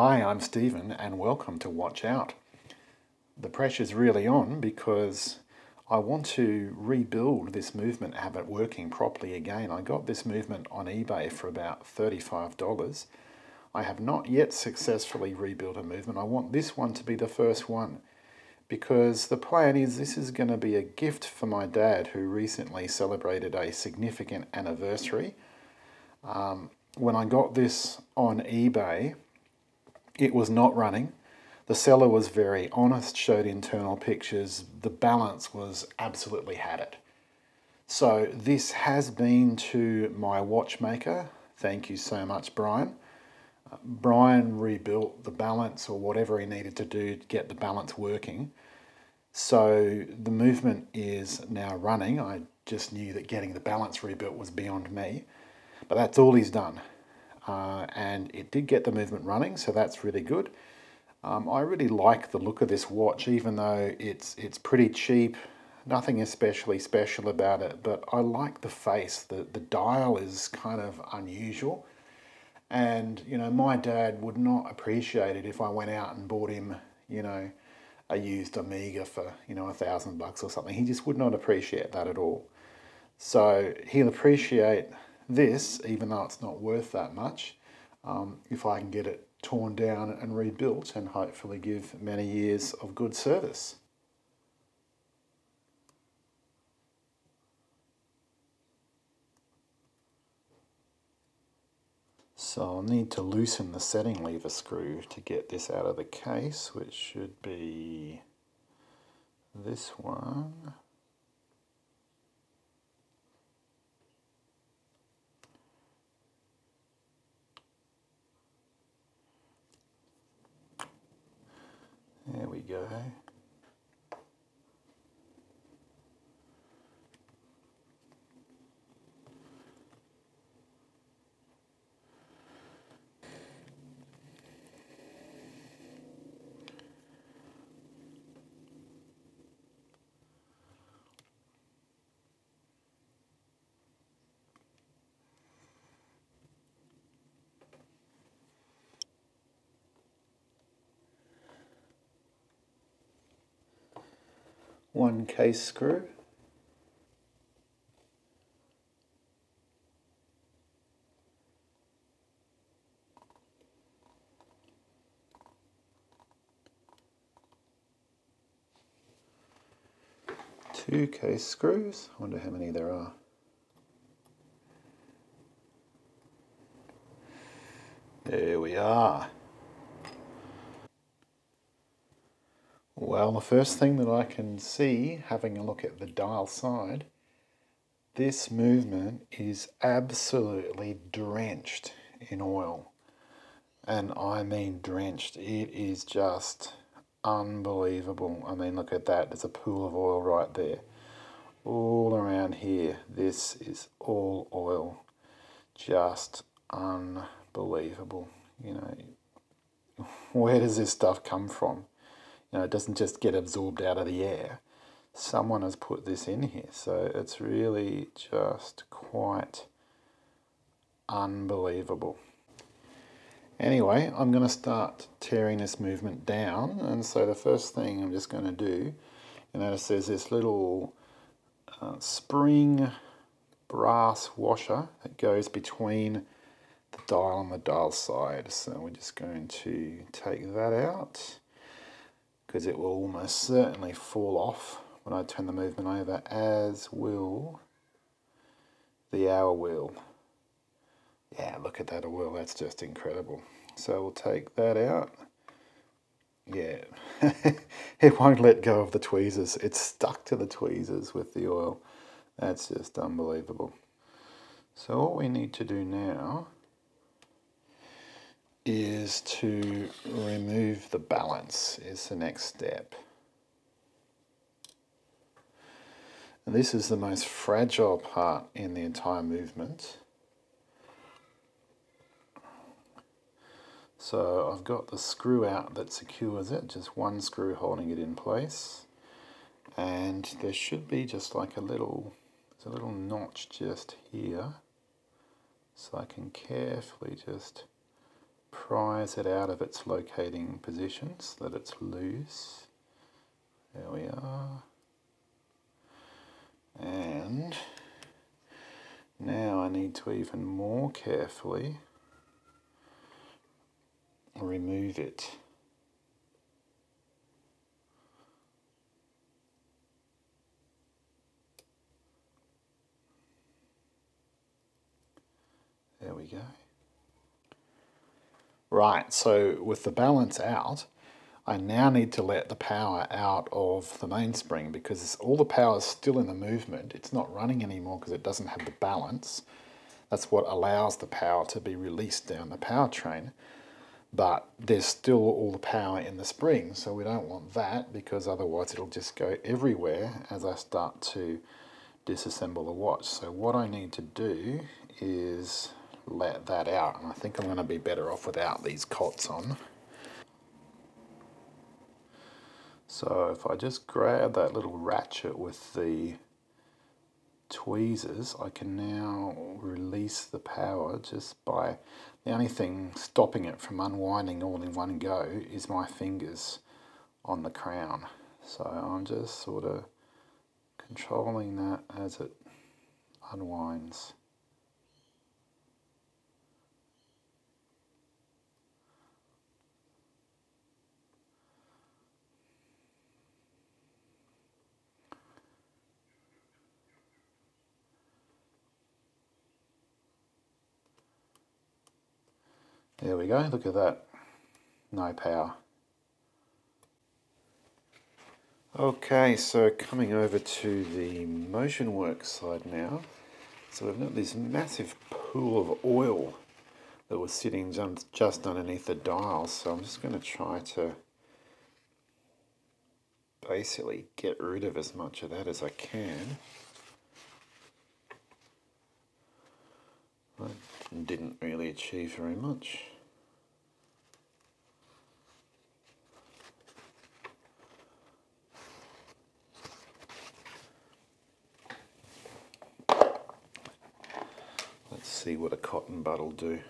Hi, I'm Stephen and welcome to Watch Out. The pressure's really on because I want to rebuild this movement, have it working properly again. I got this movement on eBay for about $35. I have not yet successfully rebuilt a movement. I want this one to be the first one because the plan is this is going to be a gift for my dad, who recently celebrated a significant anniversary. When I got this on eBay, it was not running. The seller was very honest, showed internal pictures. The balance was absolutely had it. So this has been to my watchmaker. Thank you so much, Brian. Brian rebuilt the balance, or whatever he needed to do to get the balance working. So the movement is now running. I just knew that getting the balance rebuilt was beyond me, but that's all he's done. And it did get the movement running, so that's really good. I really like the look of this watch, even though it's pretty cheap. Nothing especially special about it, but I like the face. The dial is kind of unusual. And, you know, my dad would not appreciate it if I went out and bought him, you know, a used Omega for, you know, $1,000 bucks or something. He just would not appreciate that at all. So he'll appreciate this, even though it's not worth that much, if I can get it torn down and rebuilt and hopefully give many years of good service. So I'll need to loosen the setting lever screw to get this out of the case, which should be this one. There we go. One case screw. Two case screws. I wonder how many there are. There we are. Well, the first thing that I can see, having a look at the dial side, this movement is absolutely drenched in oil. And I mean drenched. It is just unbelievable. I mean, look at that. There's a pool of oil right there. All around here, this is all oil. Just unbelievable. You know, where does this stuff come from? You know, it doesn't just get absorbed out of the air. Someone has put this in here, so it's really just quite unbelievable. Anyway, I'm going to start tearing this movement down, and so the first thing I'm just going to do, you notice there's this little spring brass washer that goes between the dial and the dial side, so we're just going to take that out, because it will almost certainly fall off when I turn the movement over, as will the hour wheel. Yeah, look at that wheel, that's just incredible. So we'll take that out. Yeah, it won't let go of the tweezers. It's stuck to the tweezers with the oil. That's just unbelievable. So all we need to do now is to remove the balance is the next step. And this is the most fragile part in the entire movement. So I've got the screw out that secures it, just one screw holding it in place. And there should be just like a little notch just here. So I can carefully just prise it out of its locating position so that it's loose. There we are. And now I need to even more carefully remove it. There we go. Right, so with the balance out, I now need to let the power out of the mainspring because all the power is still in the movement. It's not running anymore because it doesn't have the balance. That's what allows the power to be released down the powertrain. But there's still all the power in the spring, so we don't want that because otherwise it'll just go everywhere as I start to disassemble the watch. So what I need to do is let that out, and I think I'm going to be better off without these cots on. So if I just grab that little ratchet with the tweezers, I can now release the power just by, the only thing stopping it from unwinding all in one go is my fingers on the crown. So I'm just sort of controlling that as it unwinds. There we go, look at that, no power. Okay, so coming over to the MotionWorks side now. So we've got this massive pool of oil that was sitting just underneath the dial. So I'm just going to try to basically get rid of as much of that as I can. Right. Didn't really achieve very much. Let's see what a cotton bud will do.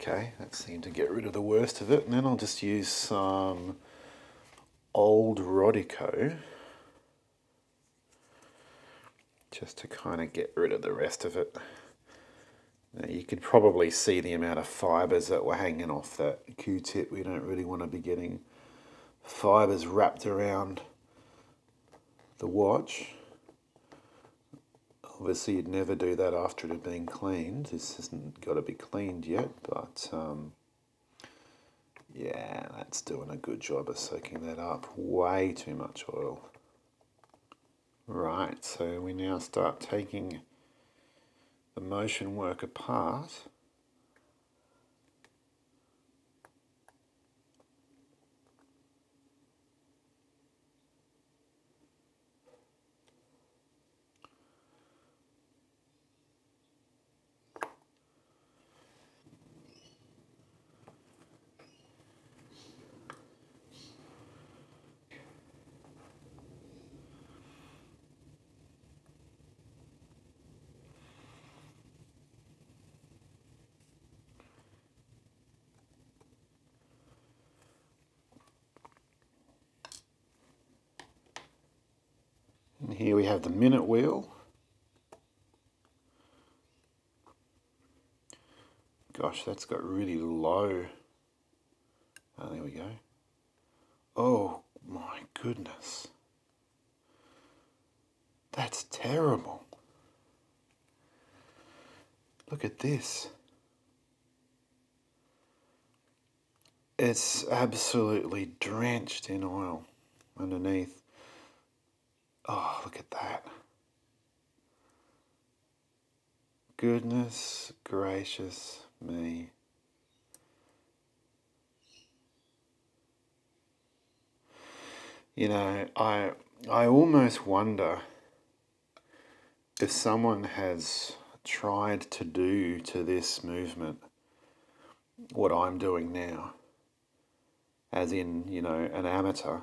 Okay, that seemed to get rid of the worst of it, and then I'll just use some old Rodico just to kind of get rid of the rest of it. Now you could probably see the amount of fibres that were hanging off that Q-tip. We don't really want to be getting fibres wrapped around the watch. Obviously you'd never do that after it had been cleaned. This hasn't got to be cleaned yet, but yeah, that's doing a good job of soaking that up. Way too much oil. Right, so we now start taking the MotionWorks apart. And here we have the minute wheel. Gosh, that's got really low. Oh, there we go. Oh my goodness. That's terrible. Look at this. It's absolutely drenched in oil underneath. Oh, look at that. Goodness gracious me. You know, I almost wonder if someone has tried to do to this movement what I'm doing now, as in, you know, an amateur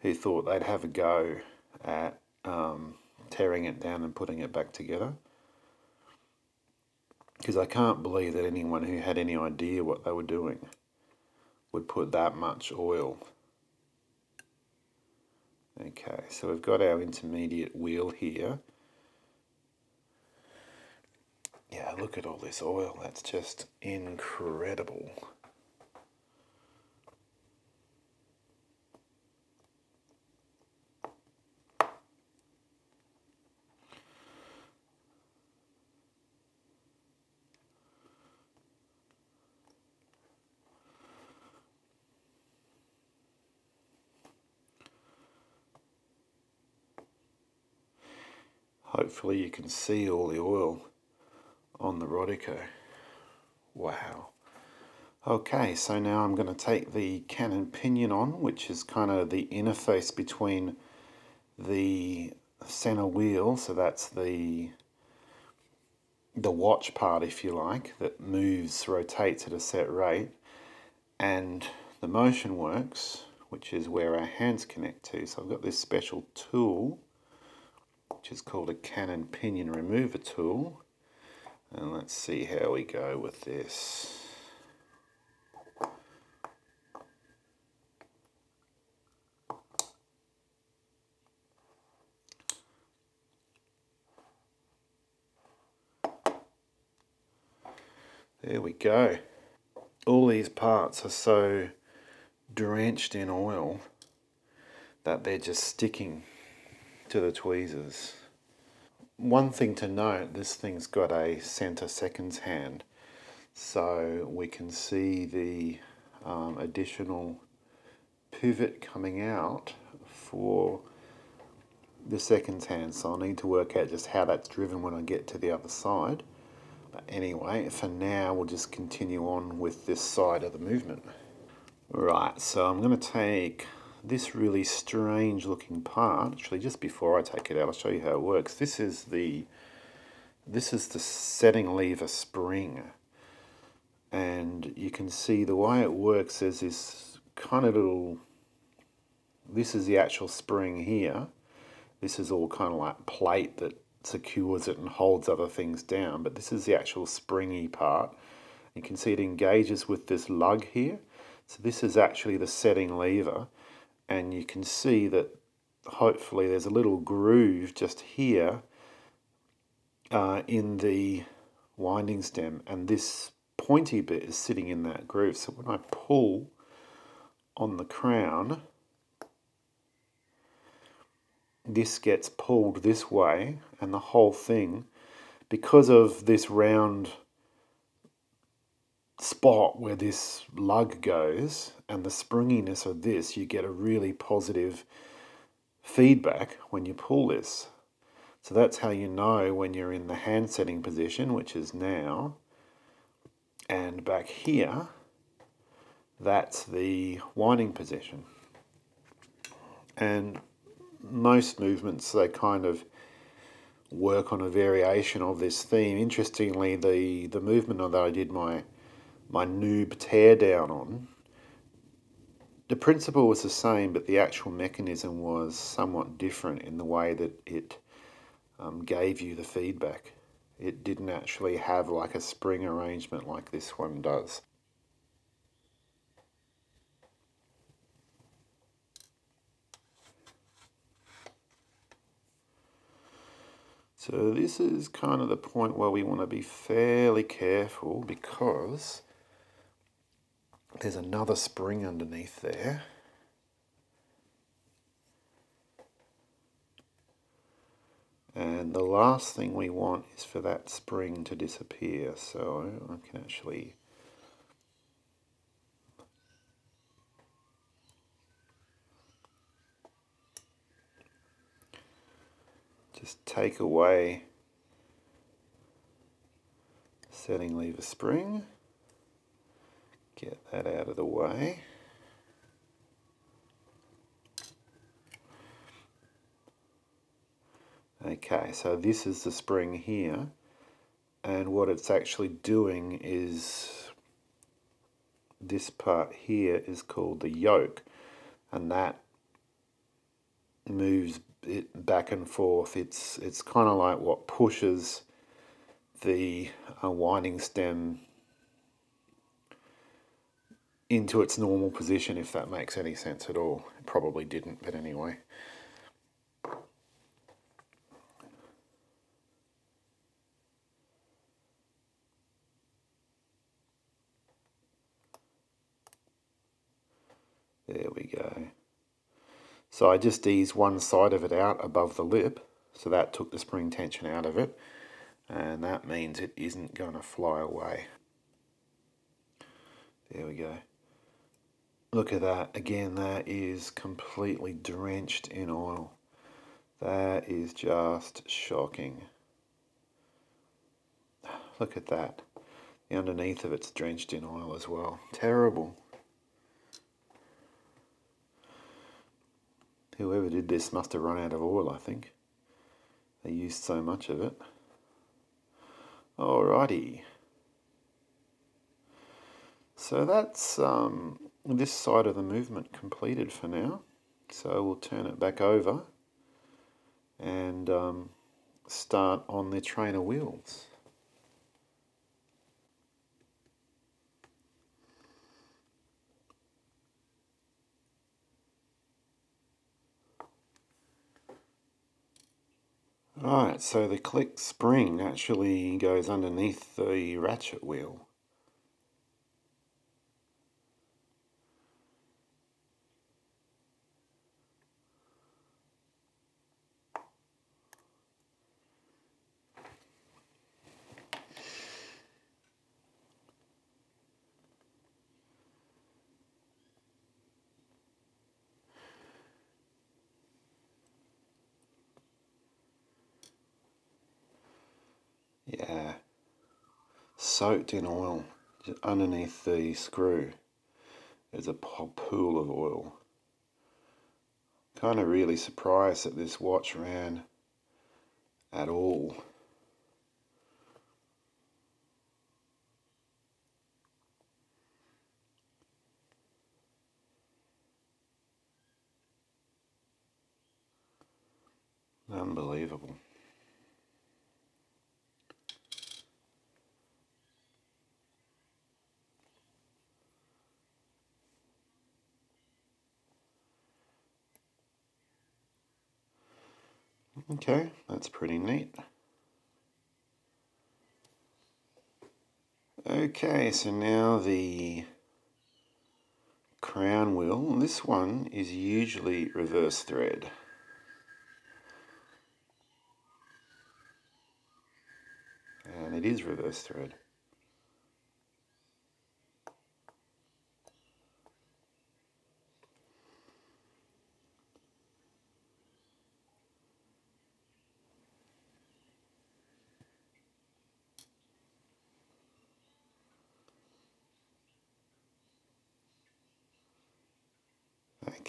who thought they'd have a go at tearing it down and putting it back together. Because I can't believe that anyone who had any idea what they were doing would put that much oil. Okay, so we've got our intermediate wheel here. Yeah, look at all this oil, that's just incredible. Hopefully you can see all the oil on the Rodico. Wow. Okay, so now I'm going to take the Canon pinion on, which is kind of the interface between the center wheel, so that's the watch part, if you like, that moves, rotates at a set rate, and the motion works, which is where our hands connect to. So I've got this special tool, which is called a Canon pinion remover tool. And let's see how we go with this. There we go. All these parts are so drenched in oil that they're just sticking to the tweezers. One thing to note, this thing's got a center seconds hand, so we can see the additional pivot coming out for the seconds hand, so I'll need to work out just how that's driven when I get to the other side. But anyway, for now we'll just continue on with this side of the movement. Right, so I'm going to take this really strange looking part. Actually, just before I take it out, I'll show you how it works. This is the setting lever spring, and you can see the way it works is this kind of little, this is the actual spring here, this is all kind of like plate that secures it and holds other things down, but this is the actual springy part. You can see it engages with this lug here, so this is actually the setting lever. And you can see that hopefully there's a little groove just here in the winding stem, and this pointy bit is sitting in that groove. So when I pull on the crown, this gets pulled this way, and the whole thing, because of this round spot where this lug goes and the springiness of this, you get a really positive feedback when you pull this. So that's how you know when you're in the hand setting position, which is now, and back here, that's the winding position. And most movements, they kind of work on a variation of this theme. Interestingly, the movement that I did my noob teardown on, the principle was the same, but the actual mechanism was somewhat different in the way that it gave you the feedback. It didn't actually have like a spring arrangement like this one does. So this is kind of the point where we want to be fairly careful, because there's another spring underneath there. And the last thing we want is for that spring to disappear. So I can actually just take away the setting lever spring. Get that out of the way. Okay, so this is the spring here, and what it's actually doing is this part here is called the yoke, and that moves it back and forth. It's kind of like what pushes the winding stem into its normal position, if that makes any sense at all. It probably didn't, but anyway. There we go. So I just eased one side of it out above the lip, so that took the spring tension out of it, and that means it isn't going to fly away. There we go. Look at that. Again, that is completely drenched in oil. That is just shocking. Look at that. The underneath of it's drenched in oil as well. Terrible. Whoever did this must have run out of oil, I think. They used so much of it. Alrighty. So that's this side of the movement completed for now. So we'll turn it back over and start on the trainer wheels. Right, so the click spring actually goes underneath the ratchet wheel. Yeah, soaked in oil. Just underneath the screw is a pool of oil. Kind of really surprised that this watch ran at all. Unbelievable. Okay, that's pretty neat. Okay, so now the crown wheel. This one is usually reverse thread. And it is reverse thread.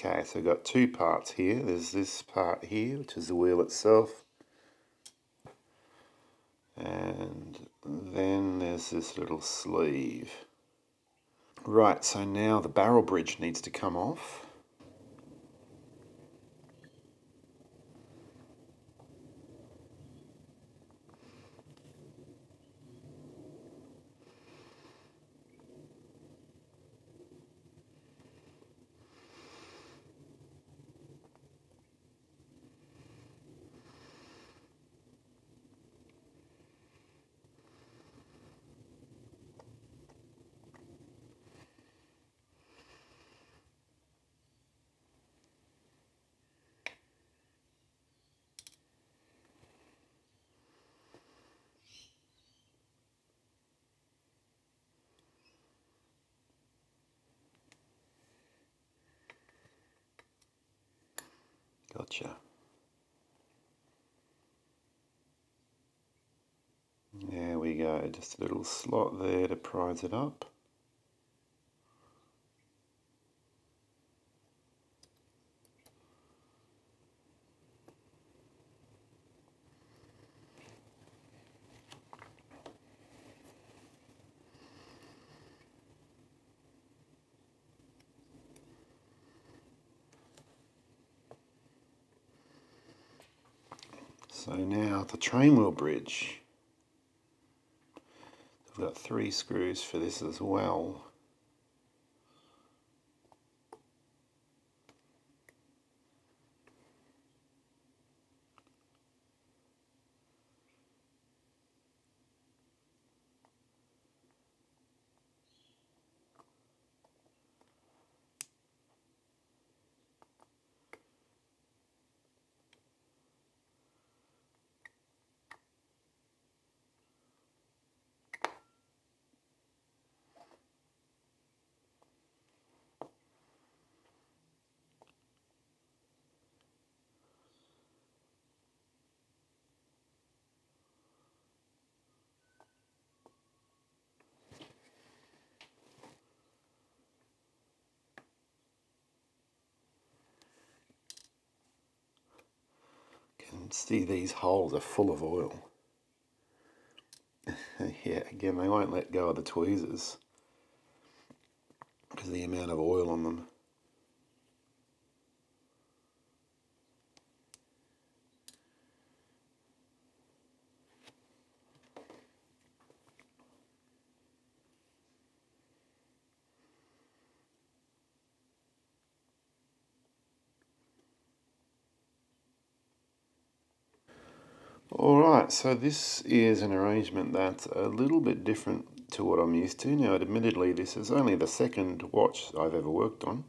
Okay, so we've got two parts here. There's this part here, which is the wheel itself. And then there's this little sleeve. Right, so now the barrel bridge needs to come off. Gotcha. There we go, just a little slot there to prise it up. So now the train wheel bridge. I've got 3 screws for this as well. See, these holes are full of oil. Yeah, again, they won't let go of the tweezers because of the amount of oil on them. Alright, so this is an arrangement that's a little bit different to what I'm used to. Now, admittedly, this is only the second watch I've ever worked on.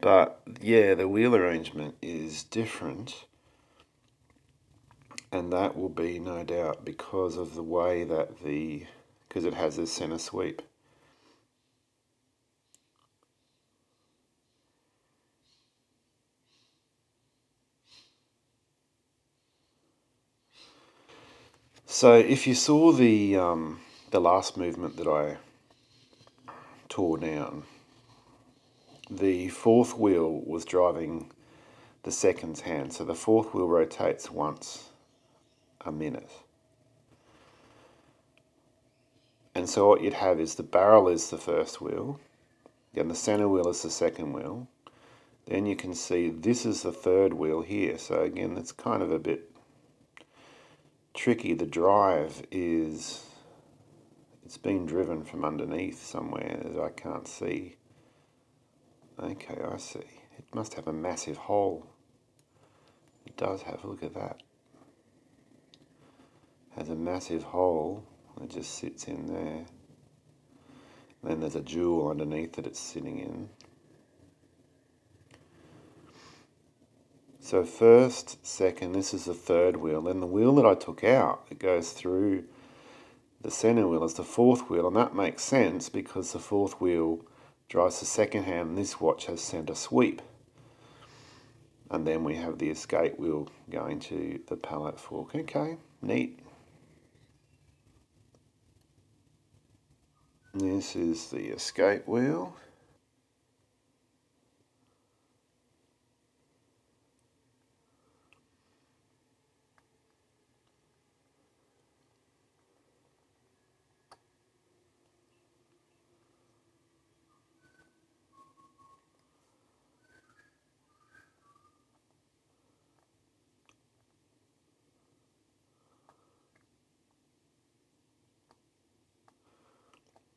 But, yeah, the wheel arrangement is different. And that will be, no doubt, because of the way that because it has this center sweep. So if you saw the last movement that I tore down, the fourth wheel was driving the seconds hand. So the fourth wheel rotates once a minute. And so what you'd have is the barrel is the first wheel, then the center wheel is the second wheel. Then you can see this is the third wheel here. So again, that's kind of a bit tricky. The drive is, it's being driven from underneath somewhere that I can't see. Okay, I see. It must have a massive hole. It does have, look at that. It has a massive hole that just sits in there. And then there's a jewel underneath that it's sitting in. So first, second, this is the third wheel. Then the wheel that I took out, it goes through the center wheel, is the fourth wheel. And that makes sense because the fourth wheel drives the second hand. This watch has center sweep. And then we have the escape wheel going to the pallet fork. Okay, neat. This is the escape wheel.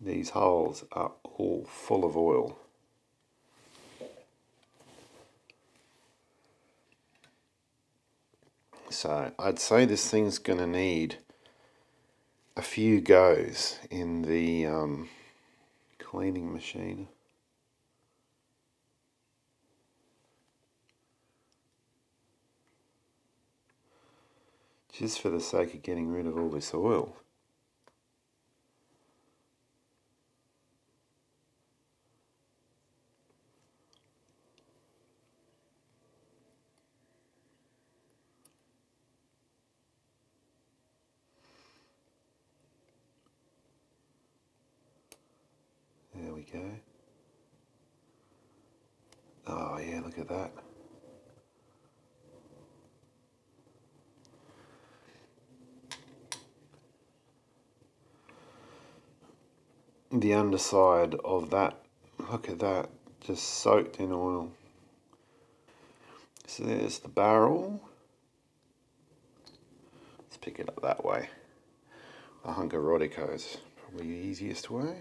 These holes are all full of oil. So I'd say this thing's going to need a few goes in the cleaning machine. Just for the sake of getting rid of all this oil. Oh yeah, look at that. The underside of that, look at that, just soaked in oil. So there's the barrel. Let's pick it up that way. A hunk of Rodico is probably the easiest way.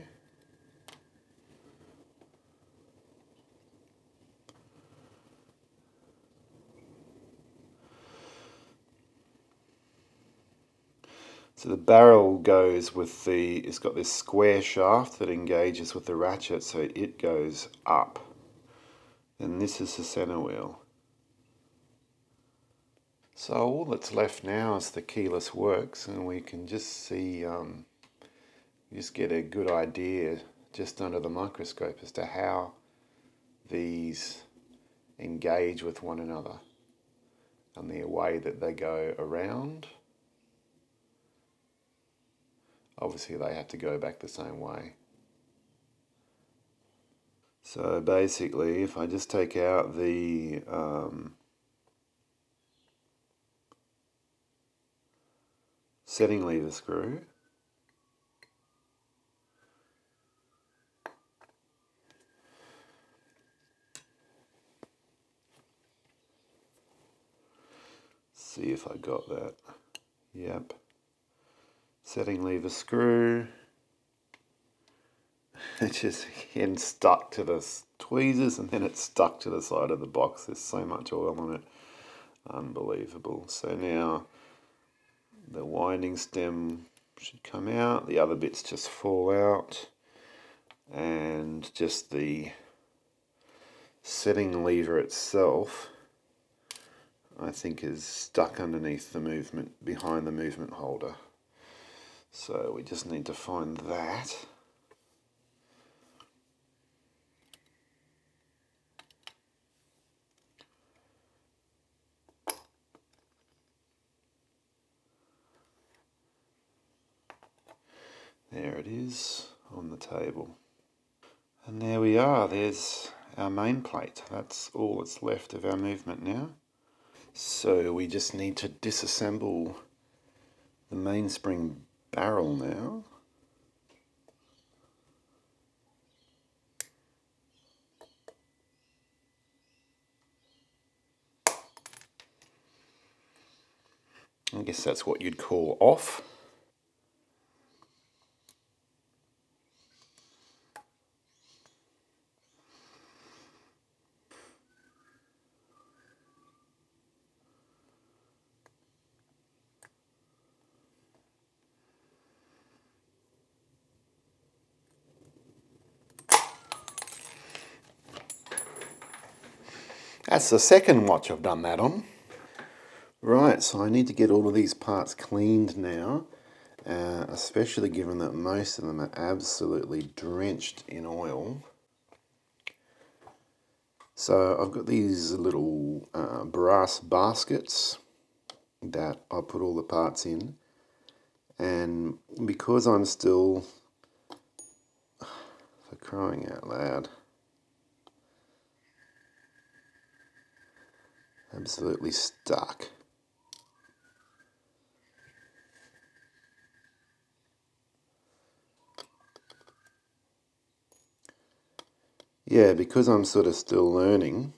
So the barrel goes with the, it's got this square shaft that engages with the ratchet, so it goes up. Then this is the center wheel. So all that's left now is the keyless works, and we can just see, just get a good idea just under the microscope as to how these engage with one another and the way that they go around. Obviously they have to go back the same way. So basically if I just take out the setting lever screw, see if I got that. Yep. Setting lever screw, it just again stuck to the tweezers and then it's stuck to the side of the box. There's so much oil on it, unbelievable. So now the winding stem should come out, the other bits just fall out, and just the setting lever itself I think is stuck underneath the movement, behind the movement holder. So we just need to find that. There it is on the table. And there we are, there's our main plate. That's all that's left of our movement now. So we just need to disassemble the mainspring barrel now. I guess that's what you'd call off. That's the second watch I've done that on. Right, so I need to get all of these parts cleaned now, especially given that most of them are absolutely drenched in oil. So I've got these little brass baskets that I put all the parts in, and because I'm still, for crying out loud, absolutely stuck. Yeah, because I'm sort of still learning,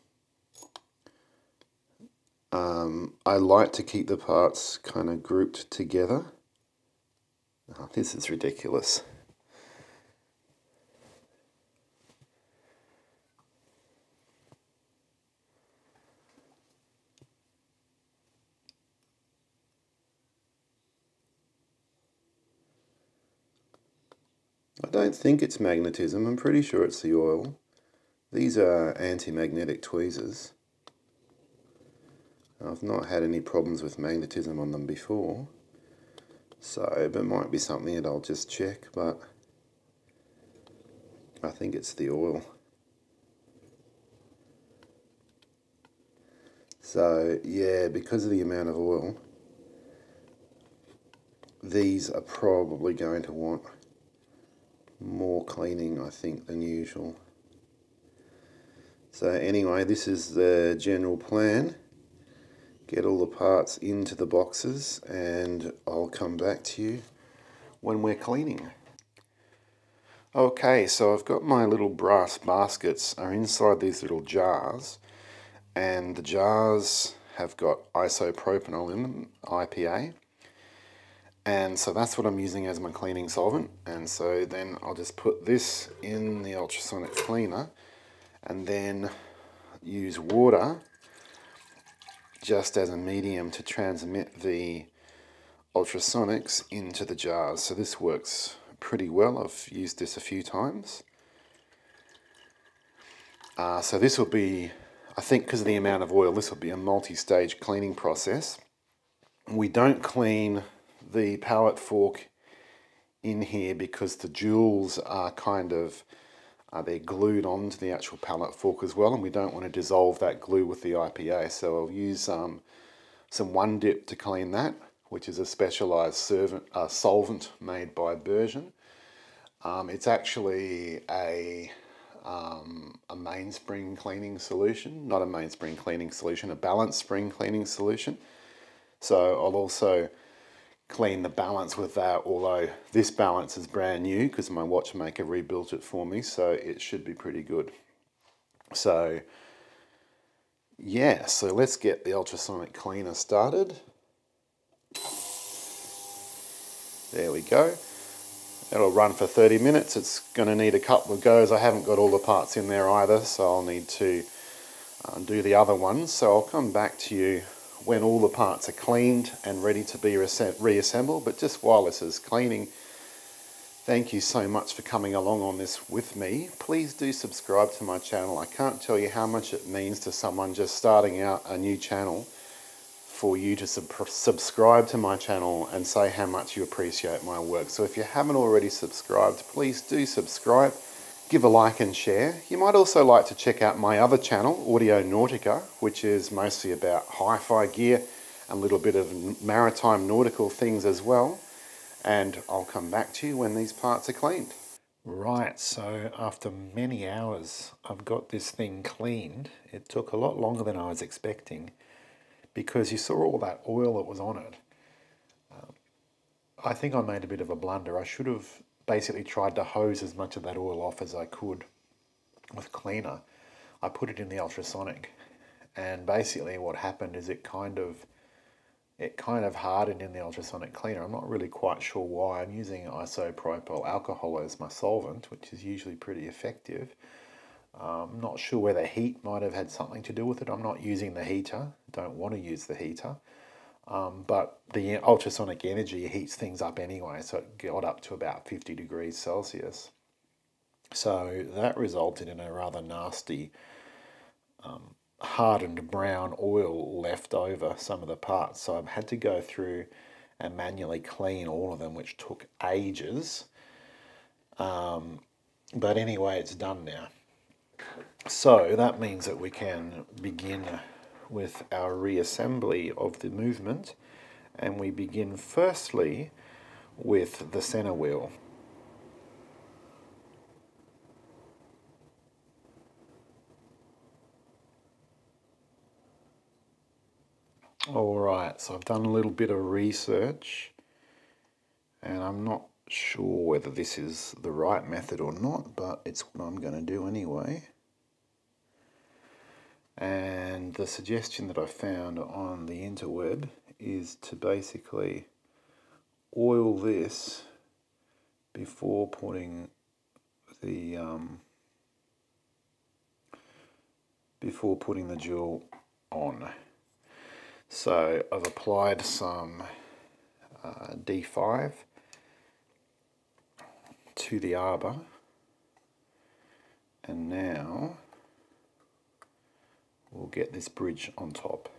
I like to keep the parts kind of grouped together. Oh, this is ridiculous. I don't think it's magnetism, I'm pretty sure it's the oil. These are anti-magnetic tweezers. I've not had any problems with magnetism on them before, so it might be something that I'll just check, but I think it's the oil. So yeah, because of the amount of oil, these are probably going to want more cleaning, I think, than usual. So anyway, this is the general plan. Get all the parts into the boxes and I'll come back to you when we're cleaning. Okay, so I've got my little brass baskets are inside these little jars, and the jars have got isopropanol in them, IPA. And so that's what I'm using as my cleaning solvent. And so then I'll just put this in the ultrasonic cleaner and then use water just as a medium to transmit the ultrasonics into the jars. So this works pretty well. I've used this a few times. So this will be, I think because of the amount of oil, this will be a multi-stage cleaning process. We don't clean the palette fork in here because the jewels are kind of they're glued onto the actual palette fork as well, and we don't want to dissolve that glue with the IPA, so I'll use some One Dip to clean that, which is a specialized solvent made by Bergeon. It's actually a mainspring cleaning solution, not a mainspring cleaning solution, a balanced spring cleaning solution. So I'll also clean the balance with that, although this balance is brand new because my watchmaker rebuilt it for me, so it should be pretty good. So yeah, so let's get the ultrasonic cleaner started. There we go. It'll run for 30 minutes. It's going to need a couple of goes. I haven't got all the parts in there either, so I'll need to do the other ones. So I'll come back to you when all the parts are cleaned and ready to be reassembled. But just while this is cleaning, thank you so much for coming along on this with me. Please do subscribe to my channel. I can't tell you how much it means to someone just starting out a new channel for you to subscribe to my channel and say how much you appreciate my work. So if you haven't already subscribed, please do subscribe, give a like and share. You might also like to check out my other channel, Audio Nautica, which is mostly about hi-fi gear and a little bit of maritime nautical things as well. And I'll come back to you when these parts are cleaned. Right, so after many hours, I've got this thing cleaned. It took a lot longer than I was expecting because you saw all that oil that was on it. I think I made a bit of a blunder. I should have basically tried to hose as much of that oil off as I could with cleaner. I put it in the ultrasonic, and basically what happened is it kind of hardened in the ultrasonic cleaner. I'm not really quite sure why. I'm using isopropyl alcohol as my solvent, which is usually pretty effective. I'm not sure whether heat might have had something to do with it. I'm not using the heater, don't want to use the heater. But the ultrasonic energy heats things up anyway, so it got up to about 50 degrees Celsius. So that resulted in a rather nasty hardened brown oil left over some of the parts. So I've had to go through and manually clean all of them, which took ages. But anyway, it's done now. So that means that we can begin with our reassembly of the movement, and we begin firstly with the center wheel. Alright, so I've done a little bit of research, and I'm not sure whether this is the right method or not, but it's what I'm going to do anyway. And the suggestion that I found on the interweb is to basically oil this before putting the jewel on. So I've applied some D5 to the arbor, and now we'll get this bridge on top.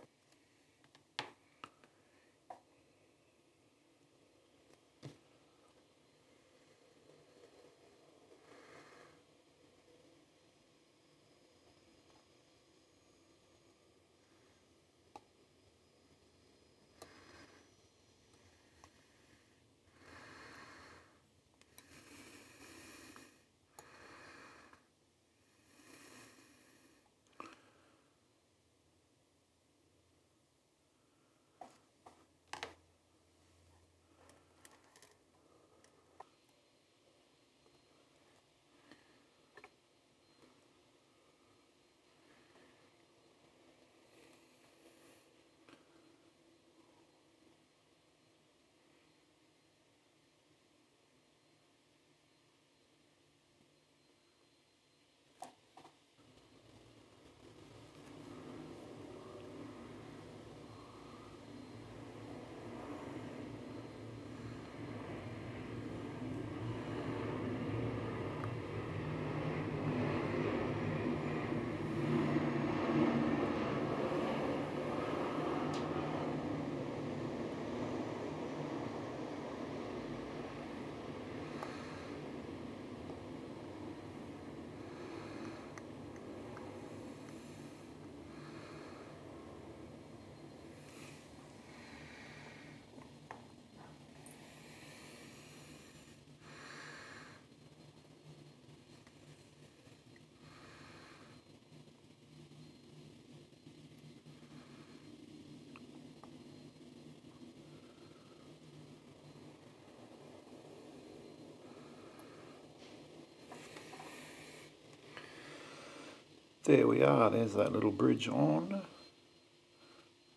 There we are, there's that little bridge on.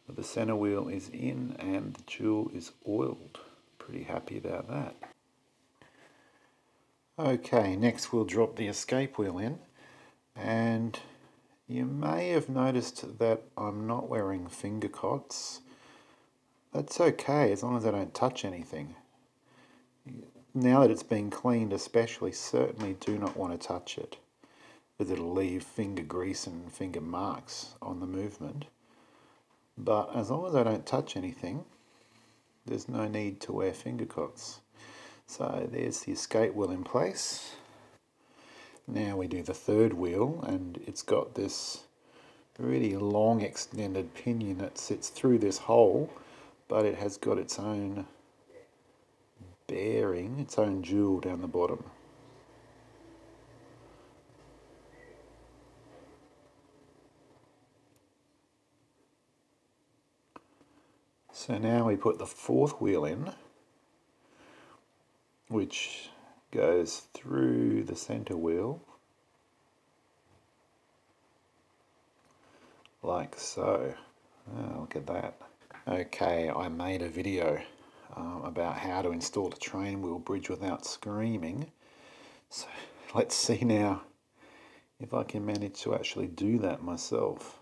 The center wheel is in and the jewel is oiled. Pretty happy about that. Okay, next we'll drop the escape wheel in. And you may have noticed that I'm not wearing finger cots. That's okay, as long as I don't touch anything. Now that it's been cleaned especially, certainly do not want to touch it, because it'll leave finger grease and finger marks on the movement. But as long as I don't touch anything, there's no need to wear finger cots. So there's the escape wheel in place. Now we do the third wheel, and it's got this really long extended pinion that sits through this hole, but it has got its own bearing, its own jewel down the bottom. So now we put the fourth wheel in, which goes through the center wheel, like so. Oh, look at that. Okay, I made a video about how to install a train wheel bridge without screaming. So let's see now if I can manage to actually do that myself.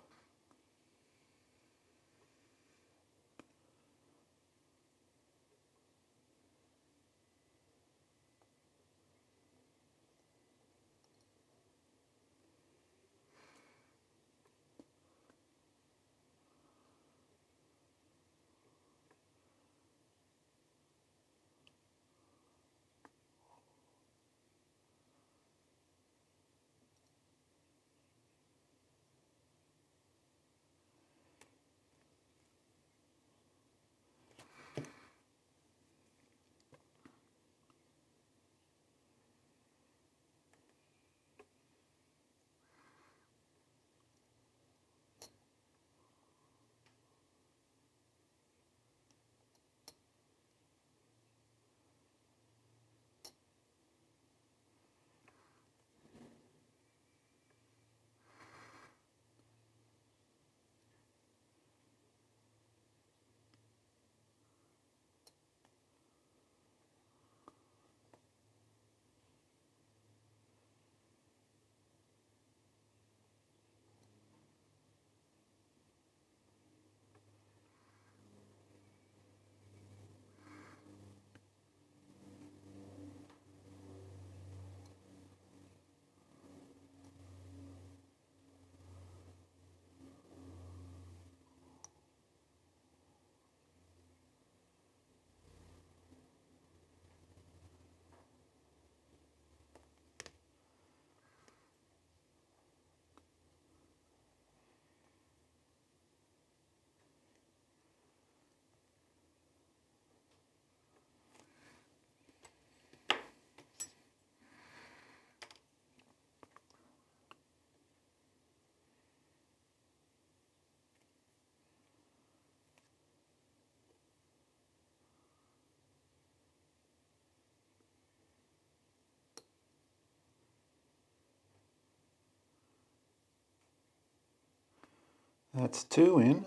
That's two in,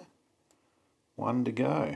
one to go.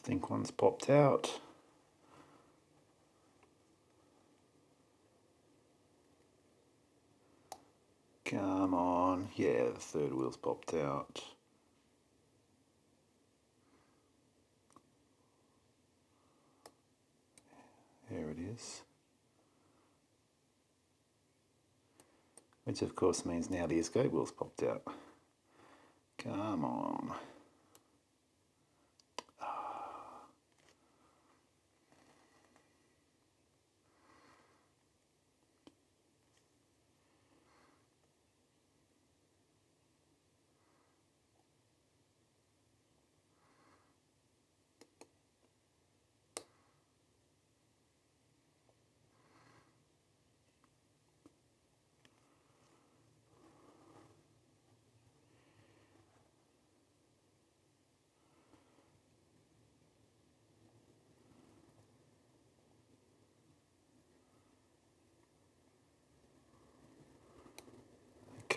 I think one's popped out. Come on. Yeah, the third wheel's popped out. this. Which of course means now the escape wheel's popped out. Come on.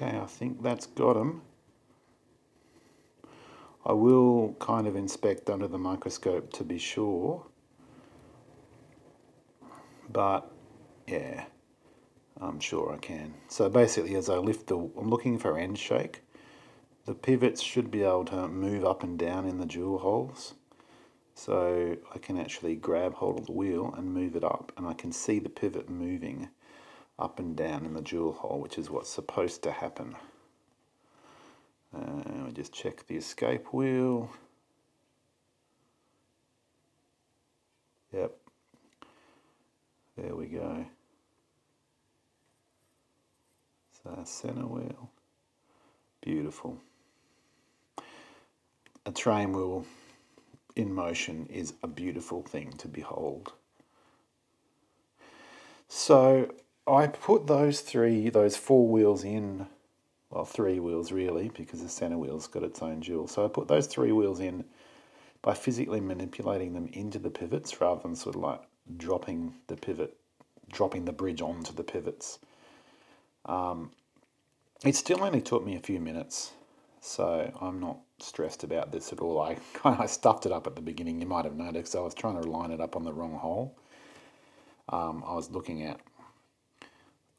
Okay, I think that's got them. I will kind of inspect under the microscope to be sure. But yeah, I'm sure I can. So basically as I lift the, I'm looking for end shake. The pivots should be able to move up and down in the jewel holes. So I can actually grab hold of the wheel and move it up, and I can see the pivot moving up and down in the jewel hole, which is what's supposed to happen. We just check the escape wheel. Yep, there we go. It's our center wheel. Beautiful. A train wheel in motion is a beautiful thing to behold. So I put those four wheels in, well, three wheels really, because the center wheel's got its own jewel. So I put those three wheels in by physically manipulating them into the pivots rather than sort of like dropping the pivot, dropping the bridge onto the pivots. It still only took me a few minutes, so I'm not stressed about this at all. I kind of stuffed it up at the beginning, you might have noticed. I was trying to line it up on the wrong hole. I was looking at,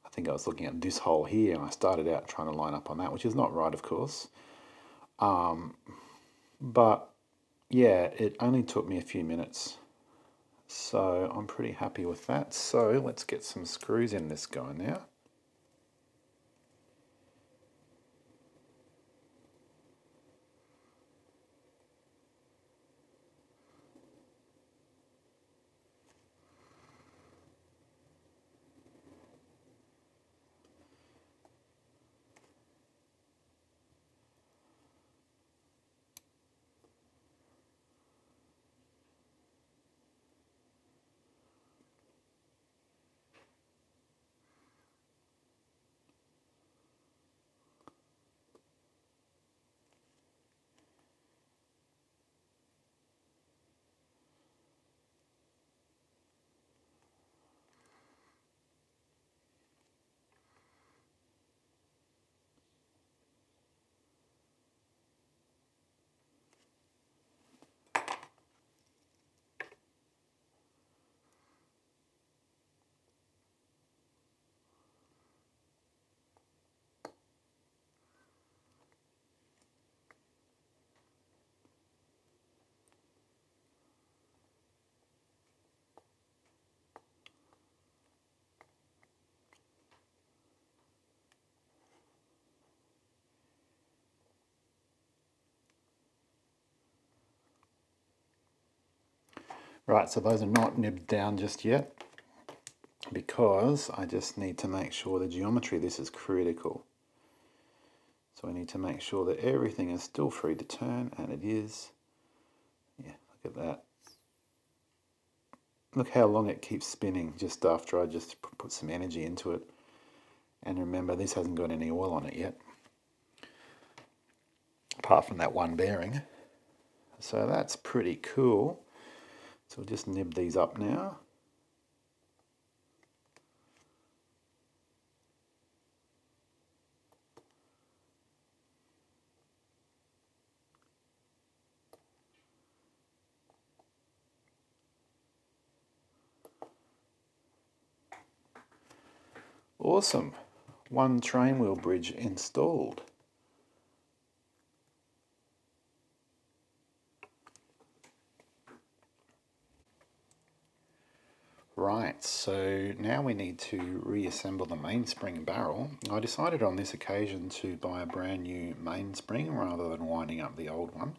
I think I was looking at this hole here, and I started out trying to line up on that, which is not right, of course. But yeah, it only took me a few minutes, so I'm pretty happy with that. So let's get some screws in this guy now. Right, so those are not nibbed down just yet, because I just need to make sure the geometry, this is critical. So I need to make sure that everything is still free to turn, and it is. Yeah, look at that. Look how long it keeps spinning just after I just put some energy into it. And remember, this hasn't got any oil on it yet, apart from that one bearing. So that's pretty cool. So we'll just nib these up now. Awesome. One train wheel bridge installed. Right, so now we need to reassemble the mainspring barrel. I decided on this occasion to buy a brand new mainspring rather than winding up the old one.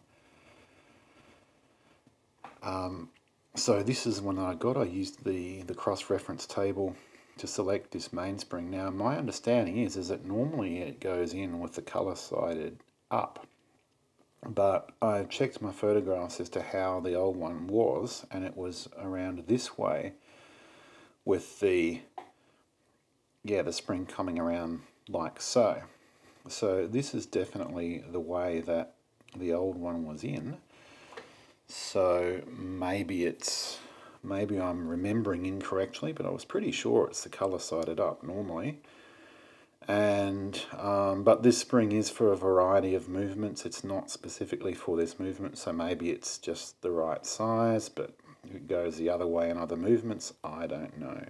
So this is one that I got. I used the cross-reference table to select this mainspring. Now my understanding is that normally it goes in with the color sided up, but I've checked my photographs as to how the old one was, and it was around this way with the spring coming around like so. So this is definitely the way that the old one was in. So maybe I'm remembering incorrectly, but I was pretty sure it's the color sided up normally. And but this spring is for a variety of movements. It's not specifically for this movement, so maybe it's just the right size, but it goes the other way in other movements. I don't know.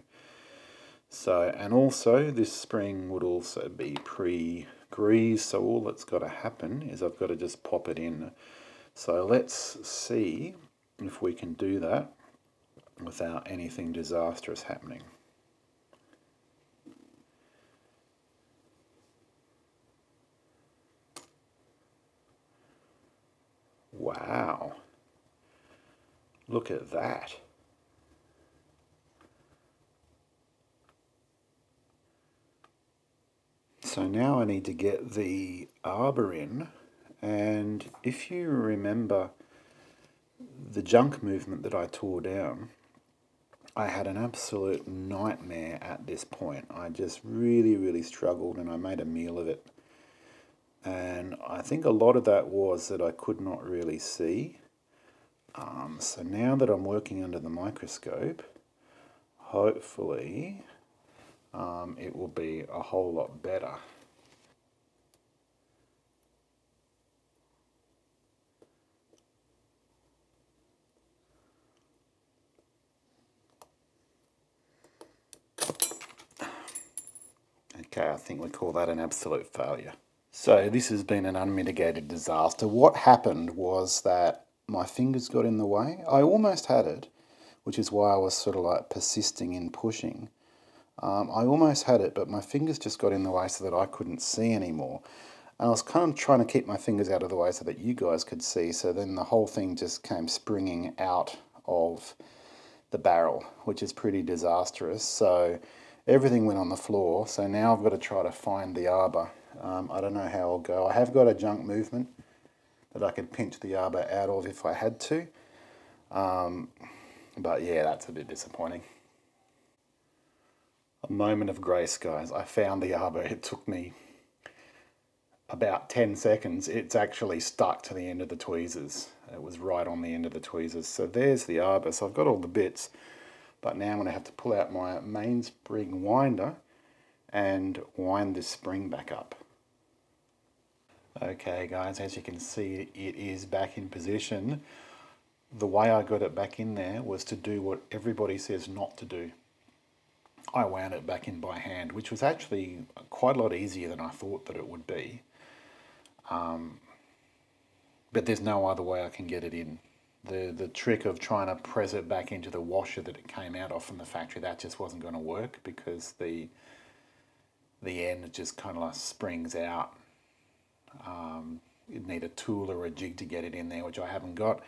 So, and also this spring would also be pre-greased, so all that's got to happen is I've got to just pop it in. So let's see if we can do that without anything disastrous happening. Wow, look at that. So now I need to get the arbor in, and if you remember the junk movement that I tore down, I had an absolute nightmare at this point. I just really struggled, and I made a meal of it. And I think a lot of that was that I could not really see. So now that I'm working under the microscope, hopefully it will be a whole lot better. Okay, I think we call that an absolute failure. So this has been an unmitigated disaster. What happened was that my fingers got in the way. I almost had it, which is why I was sort of like persisting in pushing. I almost had it, but my fingers just got in the way so that I couldn't see anymore. And I was kind of trying to keep my fingers out of the way so that you guys could see. So then the whole thing just came springing out of the barrel, which is pretty disastrous. So everything went on the floor. So now I've got to try to find the arbor. I don't know how I'll go. I have got a junk movement that I could pinch the arbor out of if I had to, but yeah, that's a bit disappointing. A moment of grace, guys. I found the arbor. It took me about 10 seconds. It's actually stuck to the end of the tweezers. It was right on the end of the tweezers. So there's the arbor. So I've got all the bits, but now I'm going to have to pull out my mainspring winder and wind this spring back up. Okay guys, as you can see, it is back in position. The way I got it back in there was to do what everybody says not to do. I wound it back in by hand, which was actually quite a lot easier than I thought that it would be. But there's no other way I can get it in. The trick of trying to press it back into the washer that it came out of from the factory, that just wasn't going to work, because the end just kind of like springs out. You'd need a tool or a jig to get it in there, which I haven't got,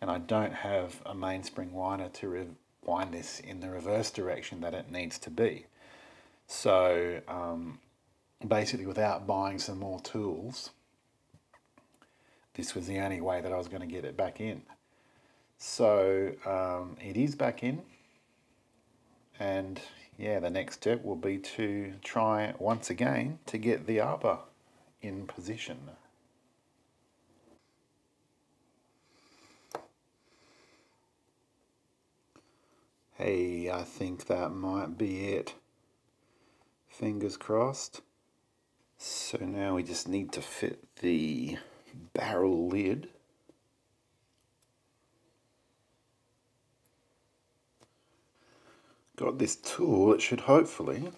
and I don't have a mainspring winder to wind this in the reverse direction that it needs to be. So basically, without buying some more tools, this was the only way that I was going to get it back in. So it is back in, and yeah, the next step will be to try once again to get the arbor in position. Hey, I think that might be it. Fingers crossed. So now we just need to fit the barrel lid. Got this tool, it should hopefully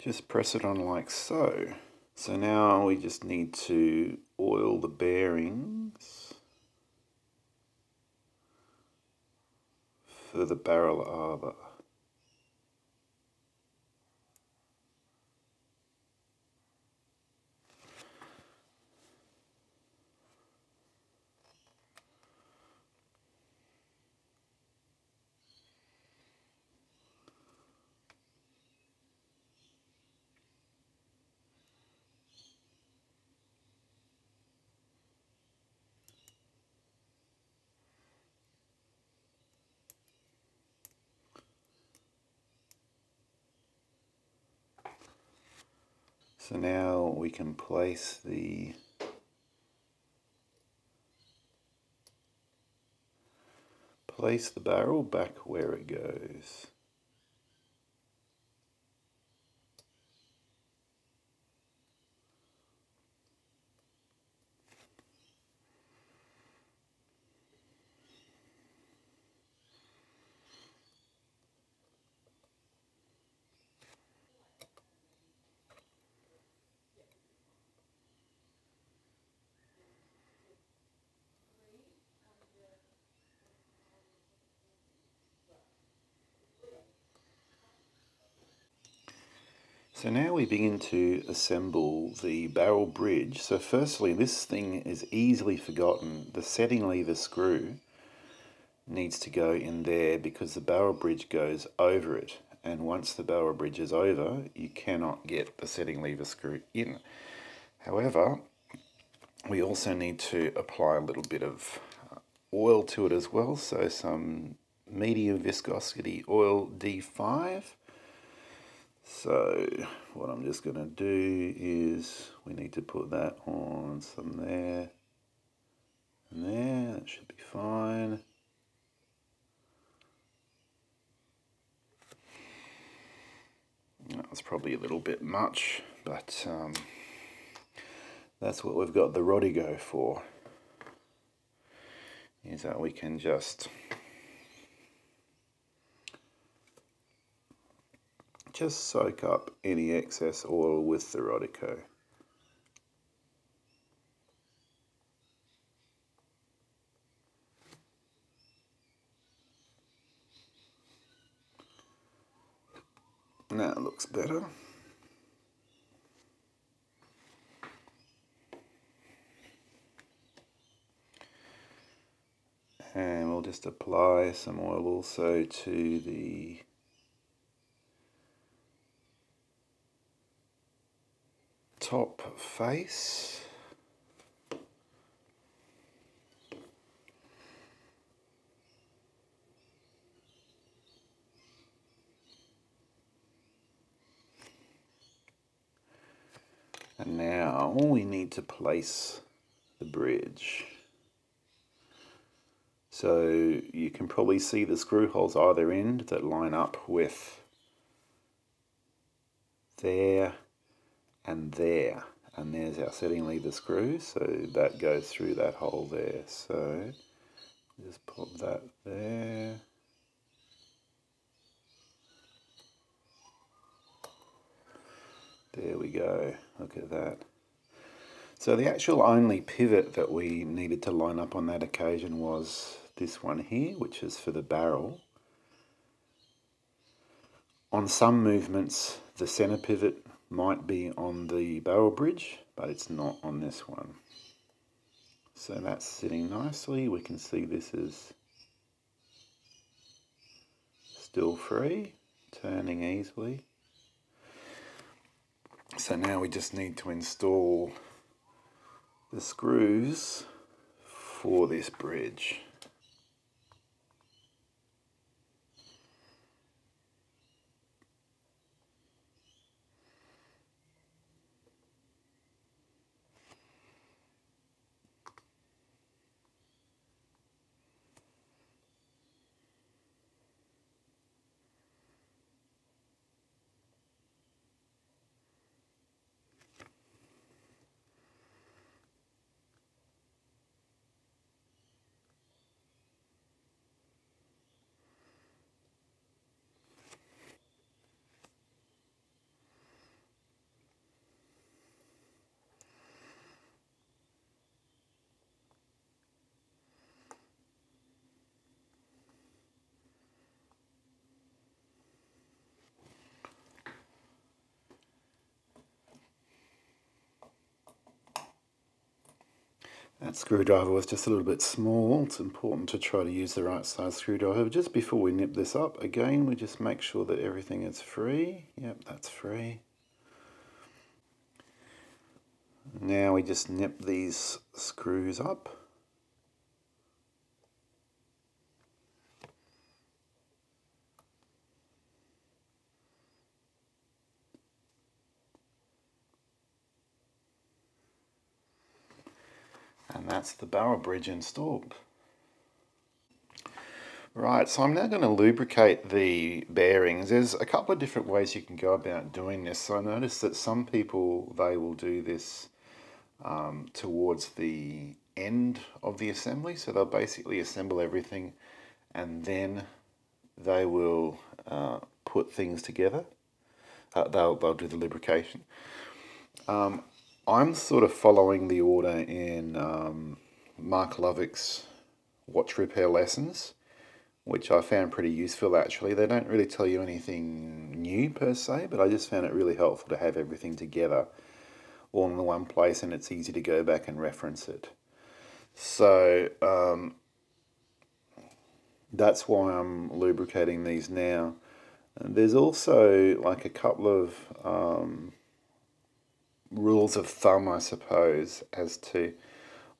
just press it on like so. So now we just need to oil the bearings. for the barrel arbor. So now we can place the barrel back where it goes. So now we begin to assemble the barrel bridge. So firstly, this thing is easily forgotten. The setting lever screw needs to go in there because the barrel bridge goes over it. And once the barrel bridge is over, you cannot get the setting lever screw in. However, we also need to apply a little bit of oil to it as well. So some medium viscosity oil D5. So what I'm just going to do is we need to put that on some there and there. That should be fine. That was probably a little bit much, but that's what we've got the Rodico for, is that we can just soak up any excess oil with the Rodico. Now it looks better. And we'll just apply some oil also to the top face. And now we need to place the bridge. So you can probably see the screw holes either end that line up with there and there, and there's our setting lever screw, so that goes through that hole there. So just pop that there. There we go, look at that. So the actual only pivot that we needed to line up on that occasion was this one here, which is for the barrel. On some movements, the center pivot might be on the barrel bridge, but it's not on this one. So that's sitting nicely. We can see this is still free, turning easily. So now we just need to install the screws for this bridge. That screwdriver was just a little bit small. It's important to try to use the right size screwdriver. Just before we nip this up, again, we just make sure that everything is free. Yep, that's free. Now we just nip these screws up. And that's the barrel bridge installed. Right, so I'm now going to lubricate the bearings. There's a couple of different ways you can go about doing this. So I noticed that some people, they will do this towards the end of the assembly. So they'll basically assemble everything and then they will put things together. They'll do the lubrication. I'm sort of following the order in Mark Lovick's watch repair lessons, which I found pretty useful actually. They don't really tell you anything new per se, but I just found it really helpful to have everything together all in the one place, and it's easy to go back and reference it. So that's why I'm lubricating these now. And there's also like a couple of rules of thumb, I suppose, as to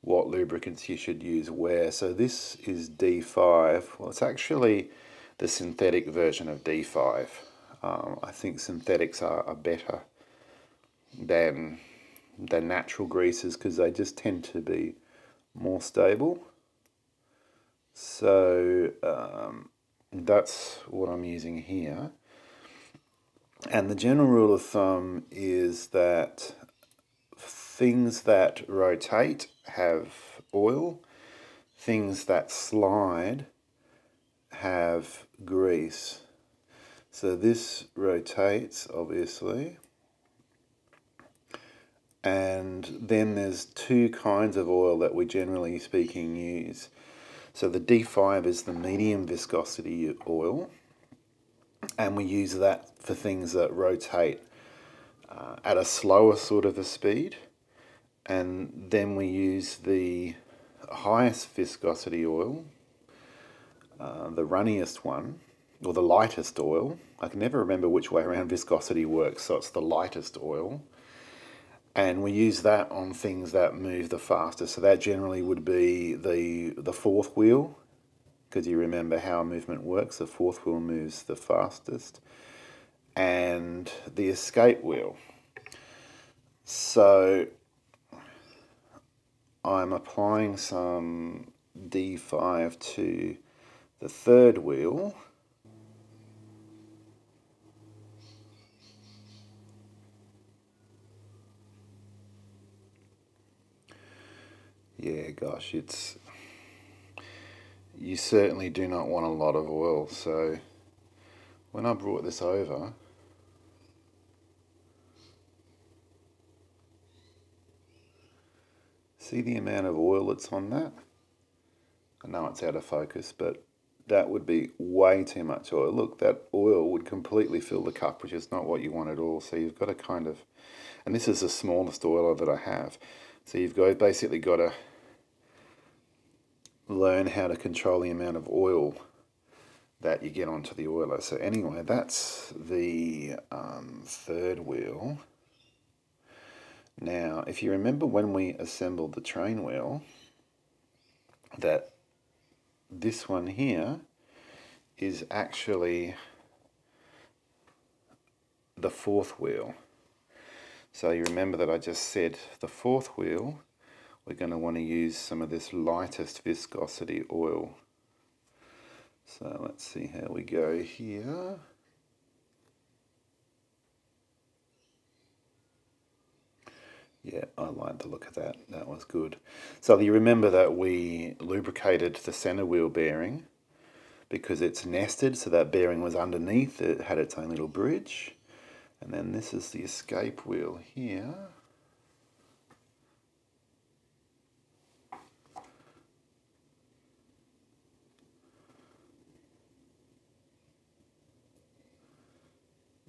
what lubricants you should use where. So this is D5. Well, it's actually the synthetic version of D5. I think synthetics are better than natural greases because they just tend to be more stable. So that's what I'm using here. And the general rule of thumb is that things that rotate have oil, things that slide have grease. So this rotates, obviously. And then there's two kinds of oil that we generally speaking use. So the D5 is the medium viscosity oil, and we use that for things that rotate at a slower sort of a speed. And then we use the highest viscosity oil, the runniest one, or the lightest oil. I can never remember which way around viscosity works, so it's the lightest oil. And we use that on things that move the fastest. So that generally would be the fourth wheel, because you remember how movement works. The fourth wheel moves the fastest, and the escape wheel. So I'm applying some D5 to the third wheel. Yeah, gosh, it's... You certainly do not want a lot of oil, so when I brought this over, see the amount of oil that's on that? I know it's out of focus, but that would be way too much oil. Look, that oil would completely fill the cup, which is not what you want at all. So you've got to kind of, and this is the smallest oiler that I have, so you've got basically got to learn how to control the amount of oil that you get onto the oiler. So anyway, that's the third wheel. Now, if you remember when we assembled the train wheel, that this one here is actually the fourth wheel. So you remember that I just said the fourth wheel, we're going to want to use some of this lightest viscosity oil. So let's see how we go here. Yeah, I like the look of that. That was good. So you remember that we lubricated the center wheel bearing because it's nested, so that bearing was underneath. It had its own little bridge. And then this is the escape wheel here.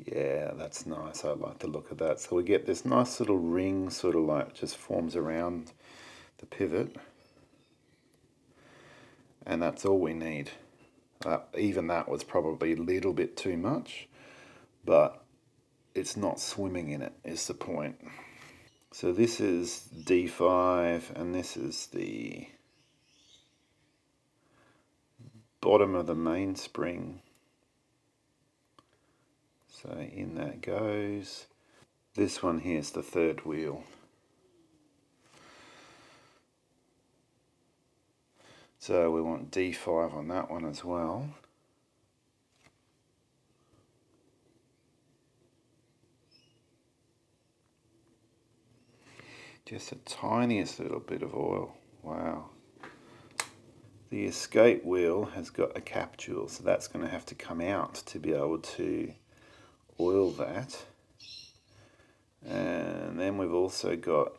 Yeah, that's nice. I like the look of that. So we get this nice little ring, sort of like just forms around the pivot, and that's all we need. Even that was probably a little bit too much, but it's not swimming in it is the point. So this is D5 and this is the bottom of the mainspring. So in that goes. This one here is the third wheel. So we want D5 on that one as well. Just the tiniest little bit of oil. Wow. The escape wheel has got a capsule, so that's going to have to come out to be able to oil that. And then we've also got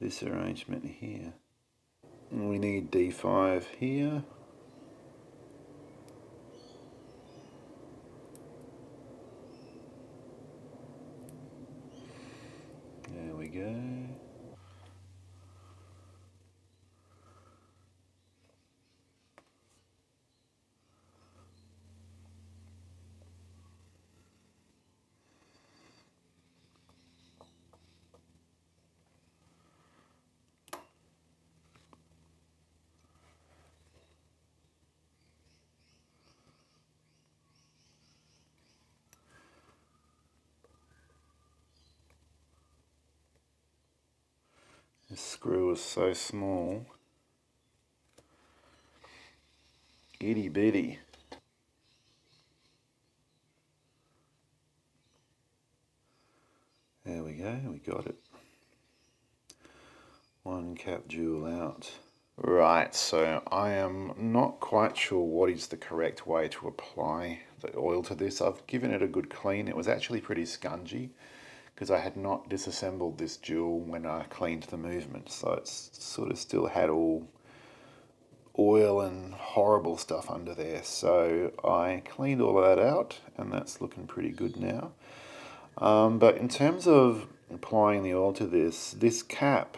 this arrangement here. And we need D5 here. There we go. This screw is so small, itty bitty. There we go, we got it. One cap jewel out. Right, so I am not quite sure what is the correct way to apply the oil to this. I've given it a good clean. It was actually pretty scungy, because I had not disassembled this jewel when I cleaned the movement, so it's sort of still had all oil and horrible stuff under there. So I cleaned all of that out, and that's looking pretty good now. But in terms of applying the oil to this, this cap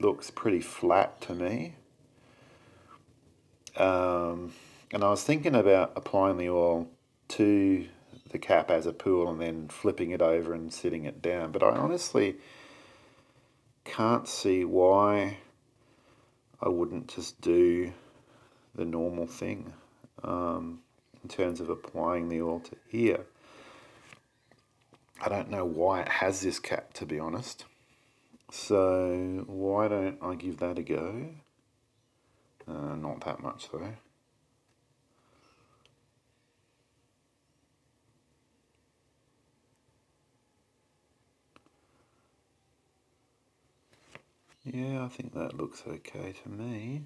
looks pretty flat to me. And I was thinking about applying the oil to the cap as a pool and then flipping it over and sitting it down, but I honestly can't see why I wouldn't just do the normal thing in terms of applying the oil to here. I don't know why it has this cap, to be honest, so why don't I give that a go? Not that much though. Yeah, I think that looks okay to me.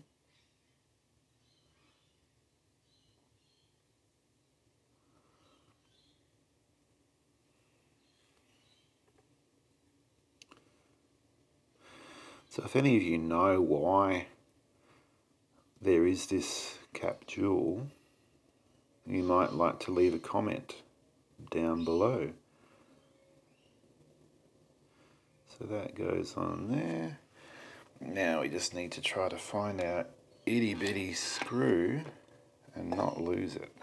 So if any of you know why there is this cap jewel, you might like to leave a comment down below. So that goes on there. Now we just need to try to find our itty bitty screw and not lose it.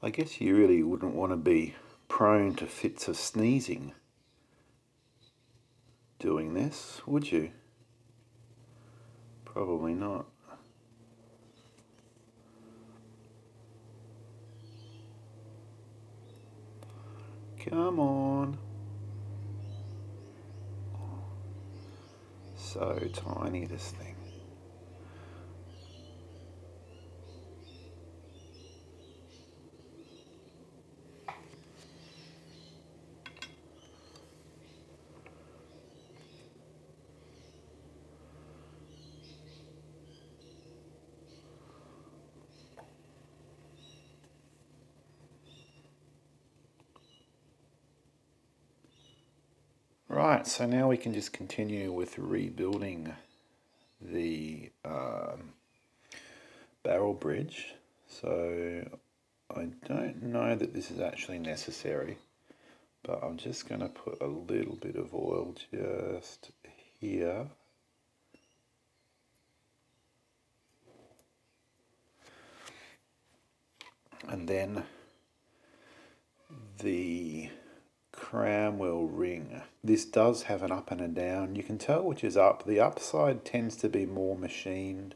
I guess you really wouldn't want to be prone to fits of sneezing doing this, would you? Probably not. Come on. So tiny, this thing. Right, so now we can just continue with rebuilding the barrel bridge. So I don't know that this is actually necessary, but I'm just going to put a little bit of oil just here. And then the cramwell ring. This does have an up and a down. You can tell which is up. The upside tends to be more machined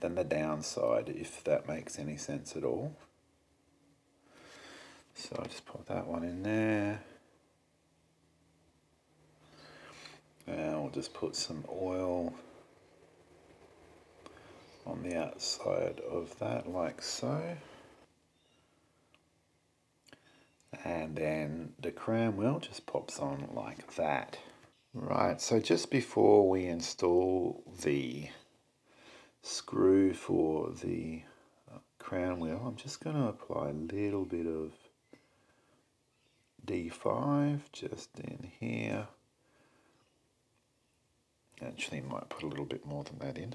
than the downside, if that makes any sense at all. So I'll just put that one in there. And we'll just put some oil on the outside of that, like so. And then the cramwell just pops on like that. Right, so just before we install the screw for the cramwell, I'm just going to apply a little bit of D5 just in here. Actually, might put a little bit more than that in.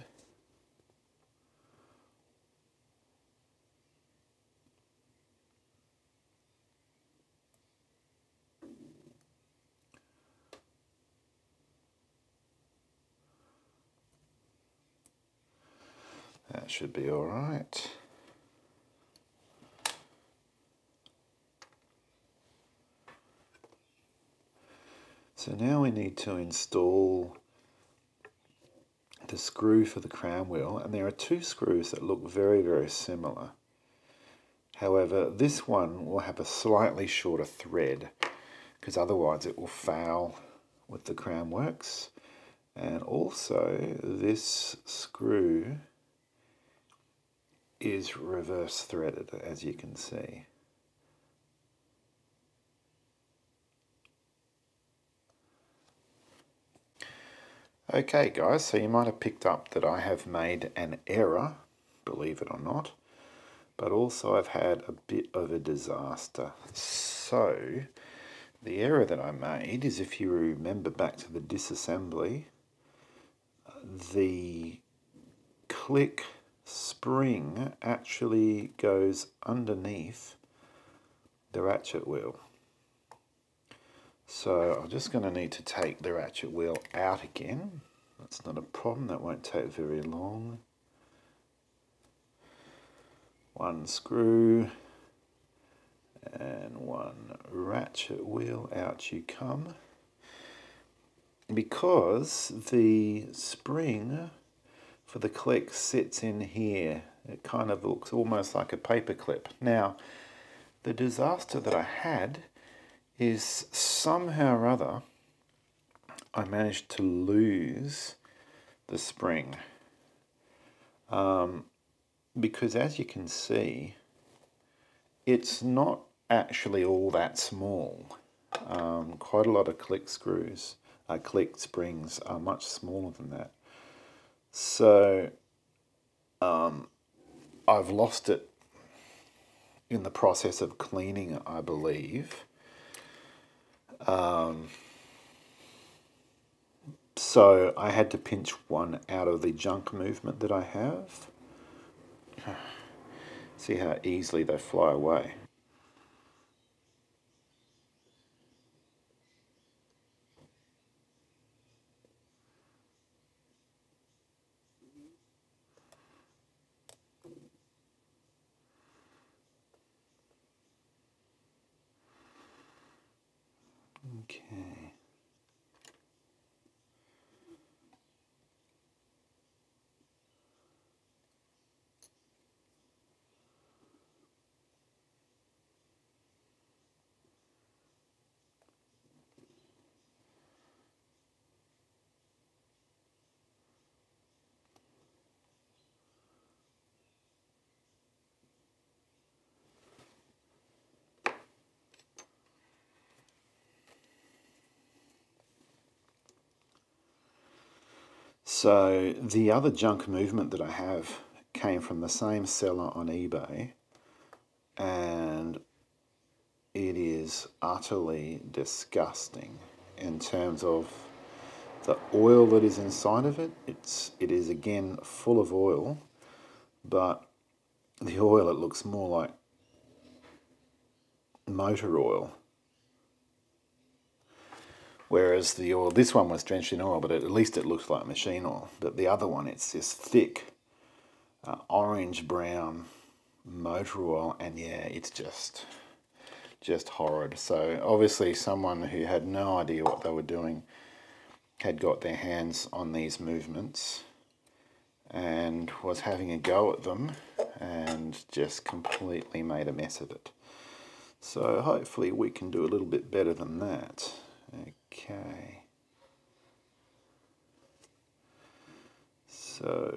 That should be all right. So now we need to install the screw for the cramwell, and there are two screws that look very, very similar. However, this one will have a slightly shorter thread because otherwise it will foul with the cramworks. And also this screw is reverse threaded, as you can see. Okay guys, so you might have picked up that I have made an error, believe it or not, but also I've had a bit of a disaster. So the error that I made is, if you remember back to the disassembly, the click spring actually goes underneath the ratchet wheel. So I'm just going to need to take the ratchet wheel out again. That's not a problem, that won't take very long. One screw and one ratchet wheel, out you come. Because the spring for the click sits in here, it kind of looks almost like a paper clip. Now, the disaster that I had is, somehow or other, I managed to lose the spring. Because as you can see, it's not actually all that small. Quite a lot of click springs are much smaller than that. So I've lost it in the process of cleaning, I believe. So I had to pinch one out of the junk movement that I have. See how easily they fly away. Okay. So the other junk movement that I have came from the same seller on eBay, and it is utterly disgusting. in terms of the oil that is inside of it. It is again full of oil, but the oil, it looks more like motor oil, whereas the oil, this one was drenched in oil, but at least it looks like machine oil. But the other one, it's this thick orange brown motor oil, and yeah, it's just horrid. So obviously someone who had no idea what they were doing had got their hands on these movements and was having a go at them and just completely made a mess of it. So hopefully we can do a little bit better than that. Okay, so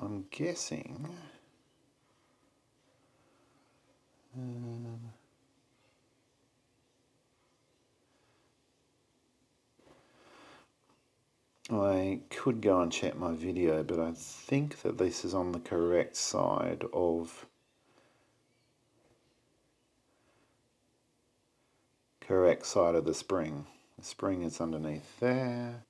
I'm guessing I could go and check my video, but I think that this is on the correct side of the spring. The spring is underneath there.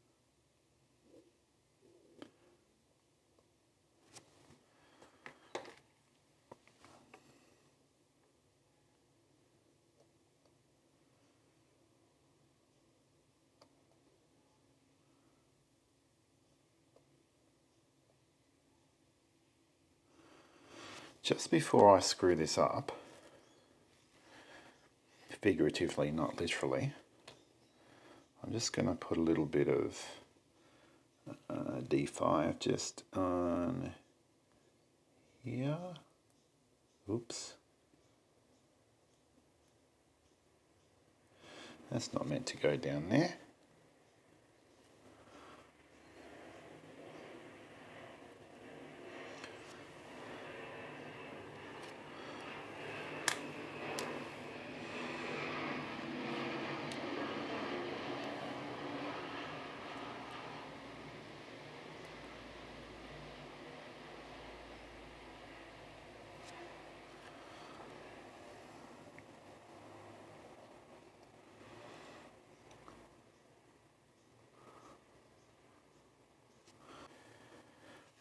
Just before I screw this up, figuratively, not literally, I'm just going to put a little bit of D5 just on here. Oops. That's not meant to go down there.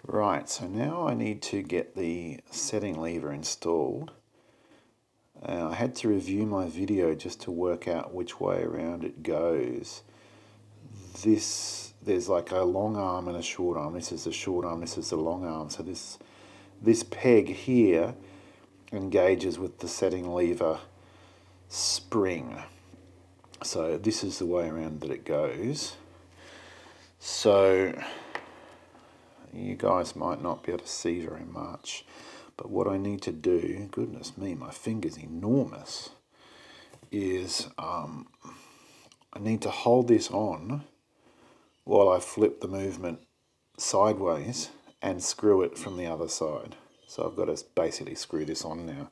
Right, so now I need to get the setting lever installed. I had to review my video just to work out which way around it goes. There's like a long arm and a short arm. This is the short arm, this is the long arm. So this peg here engages with the setting lever spring. So this is the way around that it goes. So you guys might not be able to see very much, but what I need to do, goodness me, my finger's enormous, is I need to hold this on while I flip the movement sideways and screw it from the other side. So I've got to basically screw this on now.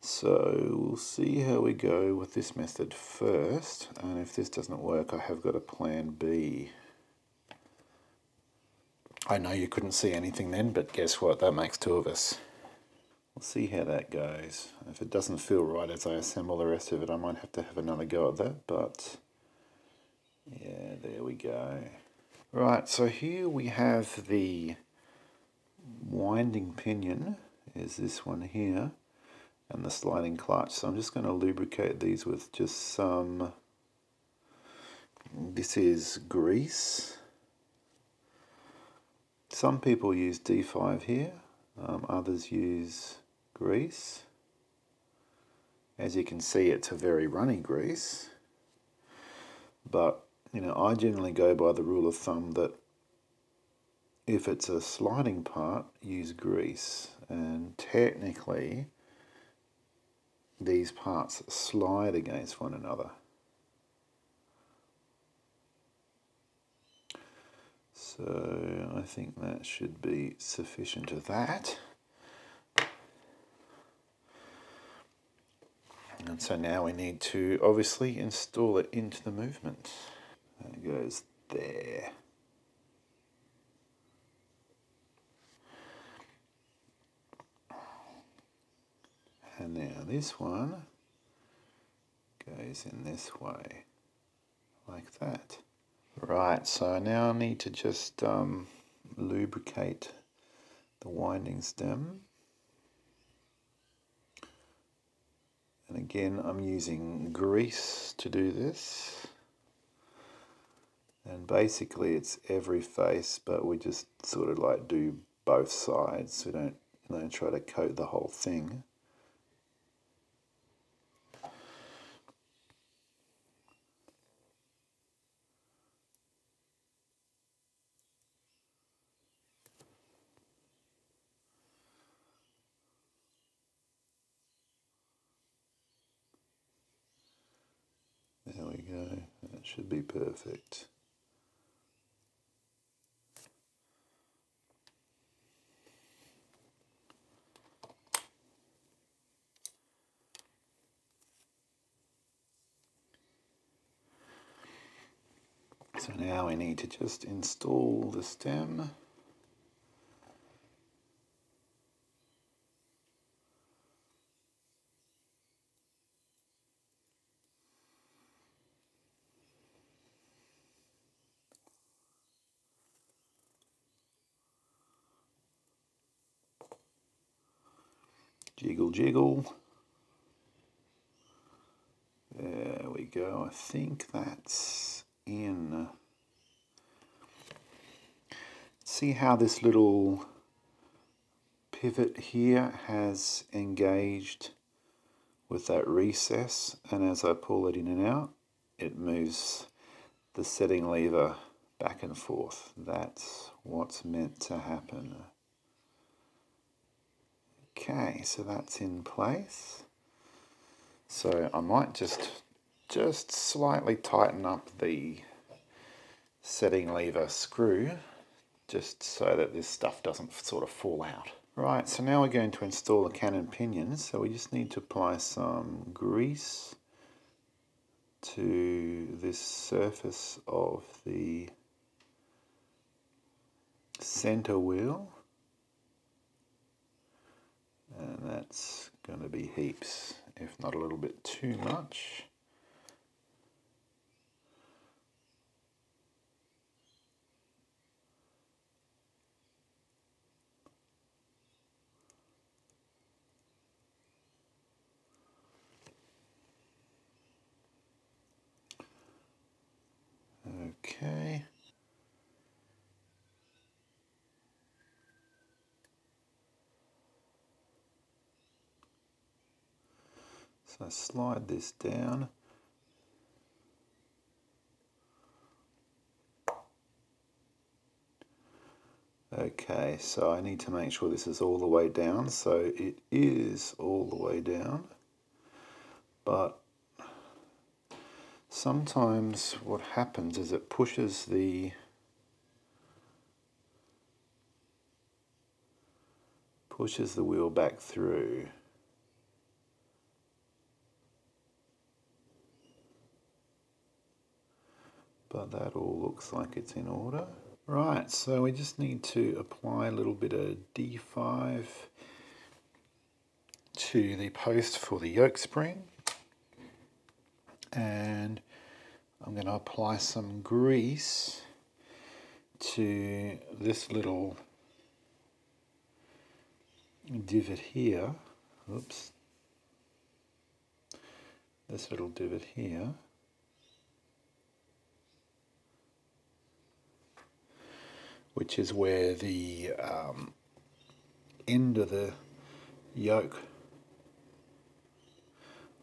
So we'll see how we go with this method first, and if this doesn't work, I have got a plan B. I know you couldn't see anything then, but guess what? That makes two of us. We'll see how that goes. If it doesn't feel right as I assemble the rest of it, I might have to have another go at that, but yeah, there we go. Right, so here we have the winding pinion, is this one here, and the sliding clutch. So I'm just going to lubricate these with just some, this is grease. Some people use D5 here, others use grease. As you can see, it's a very runny grease, but you know, I generally go by the rule of thumb that if it's a sliding part, use grease. And technically these parts slide against one another. So I think that should be sufficient of that. And so now we need to obviously install it into the movement. That goes there. And now this one goes in this way, like that. Right, so I now need to just lubricate the winding stem. And again, I'm using grease to do this. And basically it's every face, but we just sort of like do both sides. We don't try to coat the whole thing. There we go, that should be perfect. So now we need to just install the stem. Jiggle, jiggle. There we go. I think that's in. See how this little pivot here has engaged with that recess, and as I pull it in and out, it moves the setting lever back and forth. That's what's meant to happen. Okay, so that's in place. So I might just slightly tighten up the setting lever screw, just so that this stuff doesn't sort of fall out. Right, so now we're going to install the Canon pinions. So we just need to apply some grease to this surface of the center wheel. And that's gonna be heaps, if not a little bit too much. Okay. So slide this down. Okay, so I need to make sure this is all the way down. So it is all the way down, but sometimes what happens is it pushes the wheel back through. But that all looks like it's in order. Right, so we just need to apply a little bit of D5 to the post for the yoke spring. And I'm going to apply some grease to this little divot here. Oops. This little divot here. Which is where the end of the yoke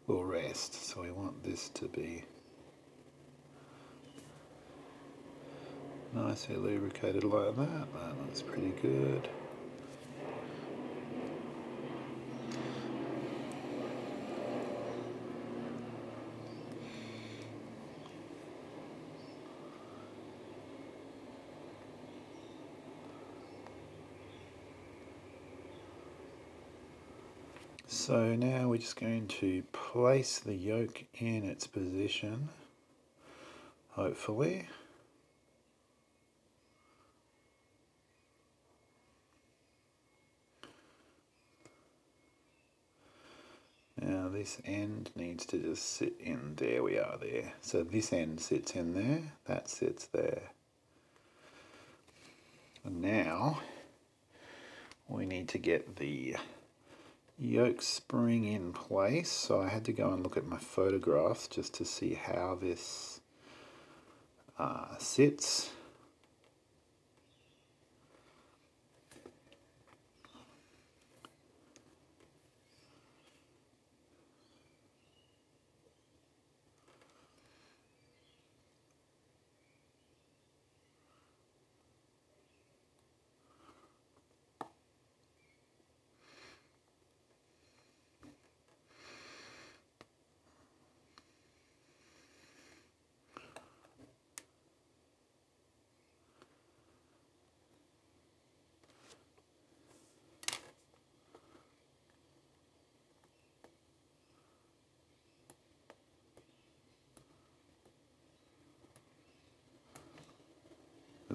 will rest. So we want this to be nicely lubricated like that. That looks pretty good. So now we're just going to place the yoke in its position, hopefully. Now this end needs to just sit in, there we are there. So this end sits in there, that sits there. And now we need to get the yoke spring in place. So I had to go and look at my photographs just to see how this sits.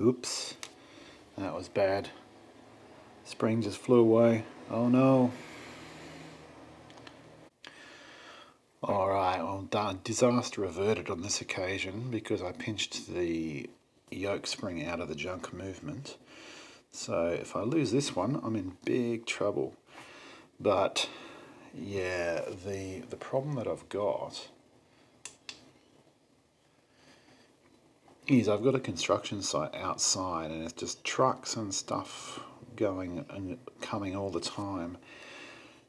Oops, that was bad. Spring just flew away. Oh no. Alright, well, disaster averted on this occasion because I pinched the yoke spring out of the junk movement. So if I lose this one, I'm in big trouble. But yeah, the problem that I've got is I've got a construction site outside and it's just trucks and stuff going and coming all the time,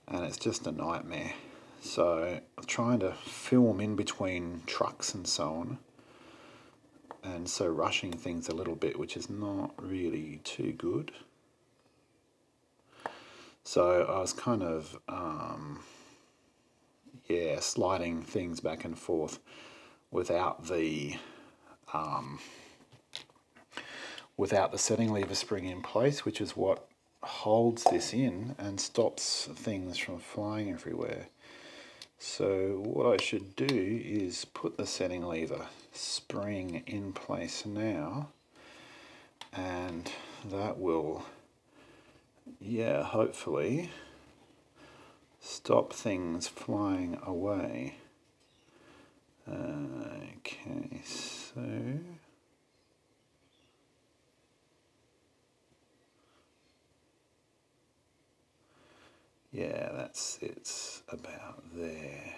and it's just a nightmare. So trying to film in between trucks and so on, and so rushing things a little bit, which is not really too good. So I was kind of yeah, sliding things back and forth without the setting lever spring in place, which is what holds this in and stops things from flying everywhere. So what I should do is put the setting lever spring in place now, and that will, yeah, hopefully stop things flying away. Okay, so yeah, that's it's about there.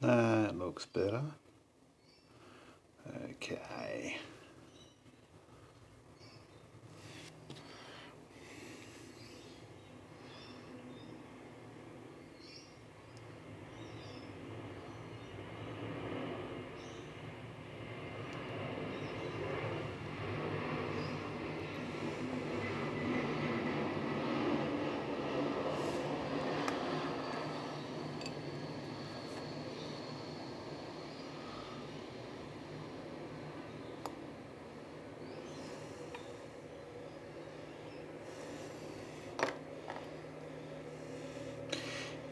That looks better. Okay.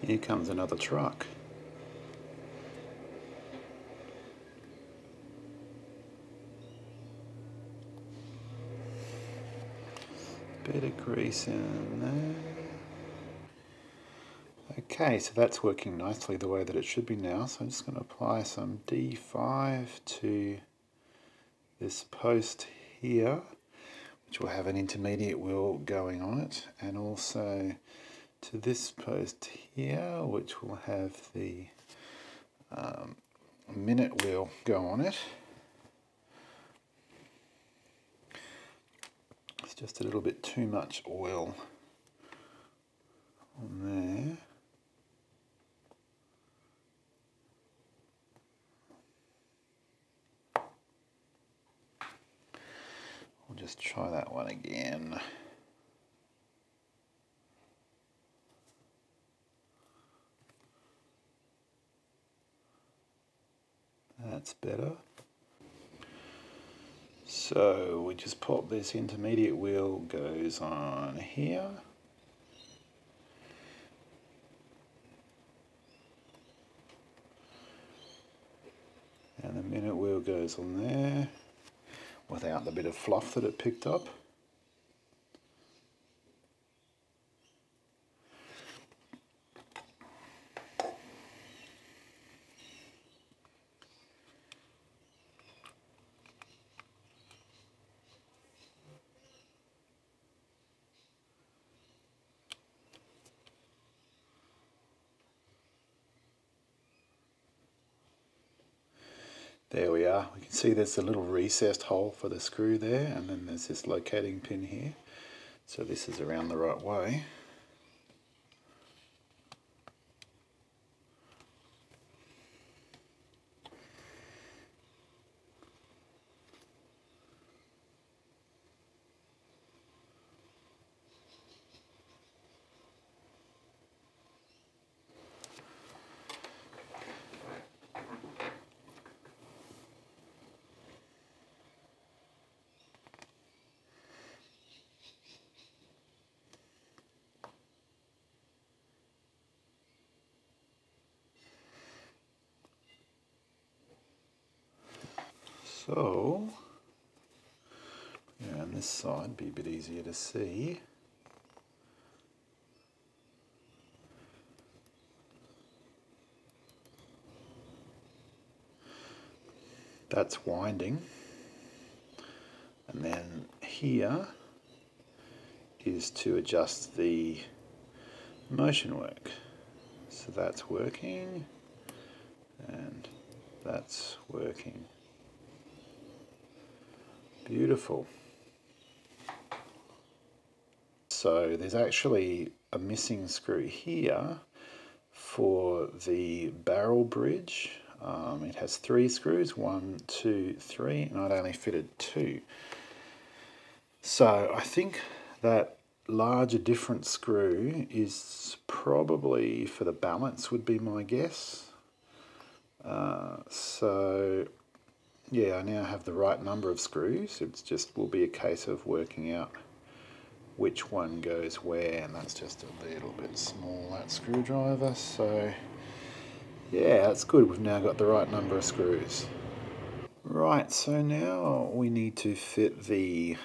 Here comes another truck. Bit of grease in there. Okay, so that's working nicely the way that it should be now. So I'm just going to apply some D5 to this post here, which will have an intermediate wheel going on it, and also to this post here, which will have the minute wheel go on it. It's just a little bit too much oil on there. We'll just try that one again. that's better. So we just pop this intermediate wheel, goes on here. And the minute wheel goes on there, without the bit of fluff that it picked up. There we are. We can see there's a little recessed hole for the screw there, and then there's this locating pin here. So this is around the right way. So, around this side, be a bit easier to see. That's winding. And then here is to adjust the motion work. So that's working, and that's working. Beautiful. So there's actually a missing screw here for the barrel bridge. It has 3 screws, 1, 2, 3, and I'd only fitted 2. So I think that larger different screw is probably for the balance, would be my guess. So yeah, I now have the right number of screws. It's just will be a case of working out which one goes where, and that's just a little bit small, that screwdriver. So yeah, that's good. We've now got the right number of screws. Right, so now we need to fit the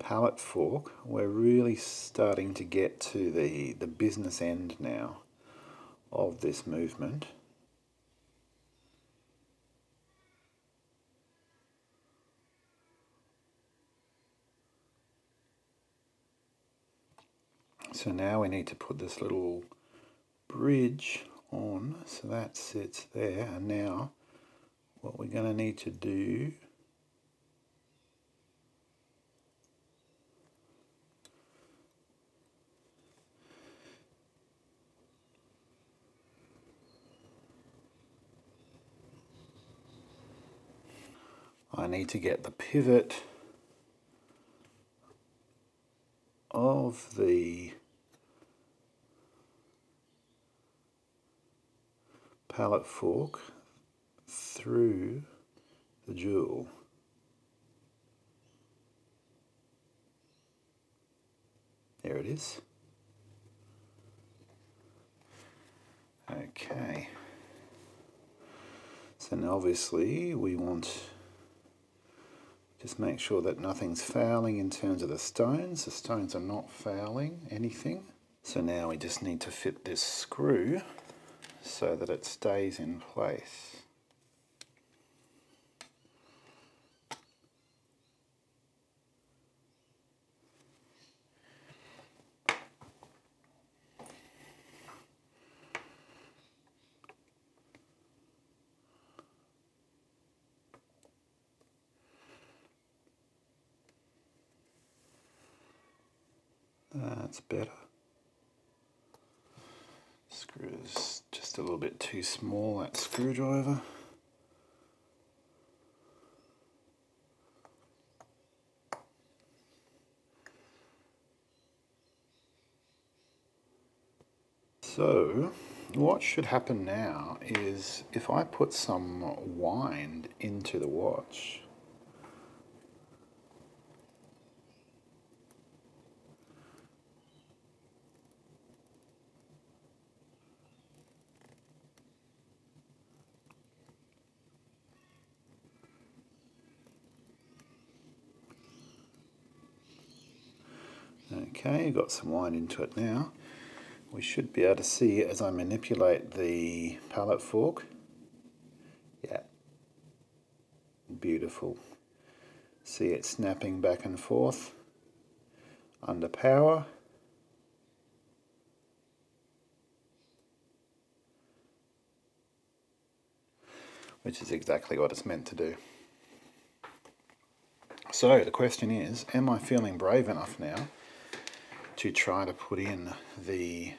pallet fork. We're really starting to get to the business end now of this movement. So now we need to put this little bridge on, so that sits there, and now what we're going to need to do I need to get the pivot of the pallet fork through the jewel. There it is. Okay. So now obviously we want, just make sure that nothing's fouling in terms of the stones. The stones are not fouling anything. So now we just need to fit this screw so that it stays in place. That's better. Screws just a little bit too small, that screwdriver. So what should happen now is if I put some wind into the watch, okay, got some wine into it now. We should be able to see as I manipulate the palette fork. Yeah, beautiful. See it snapping back and forth under power. Which is exactly what it's meant to do. So the question is, am I feeling brave enough now to try to put in the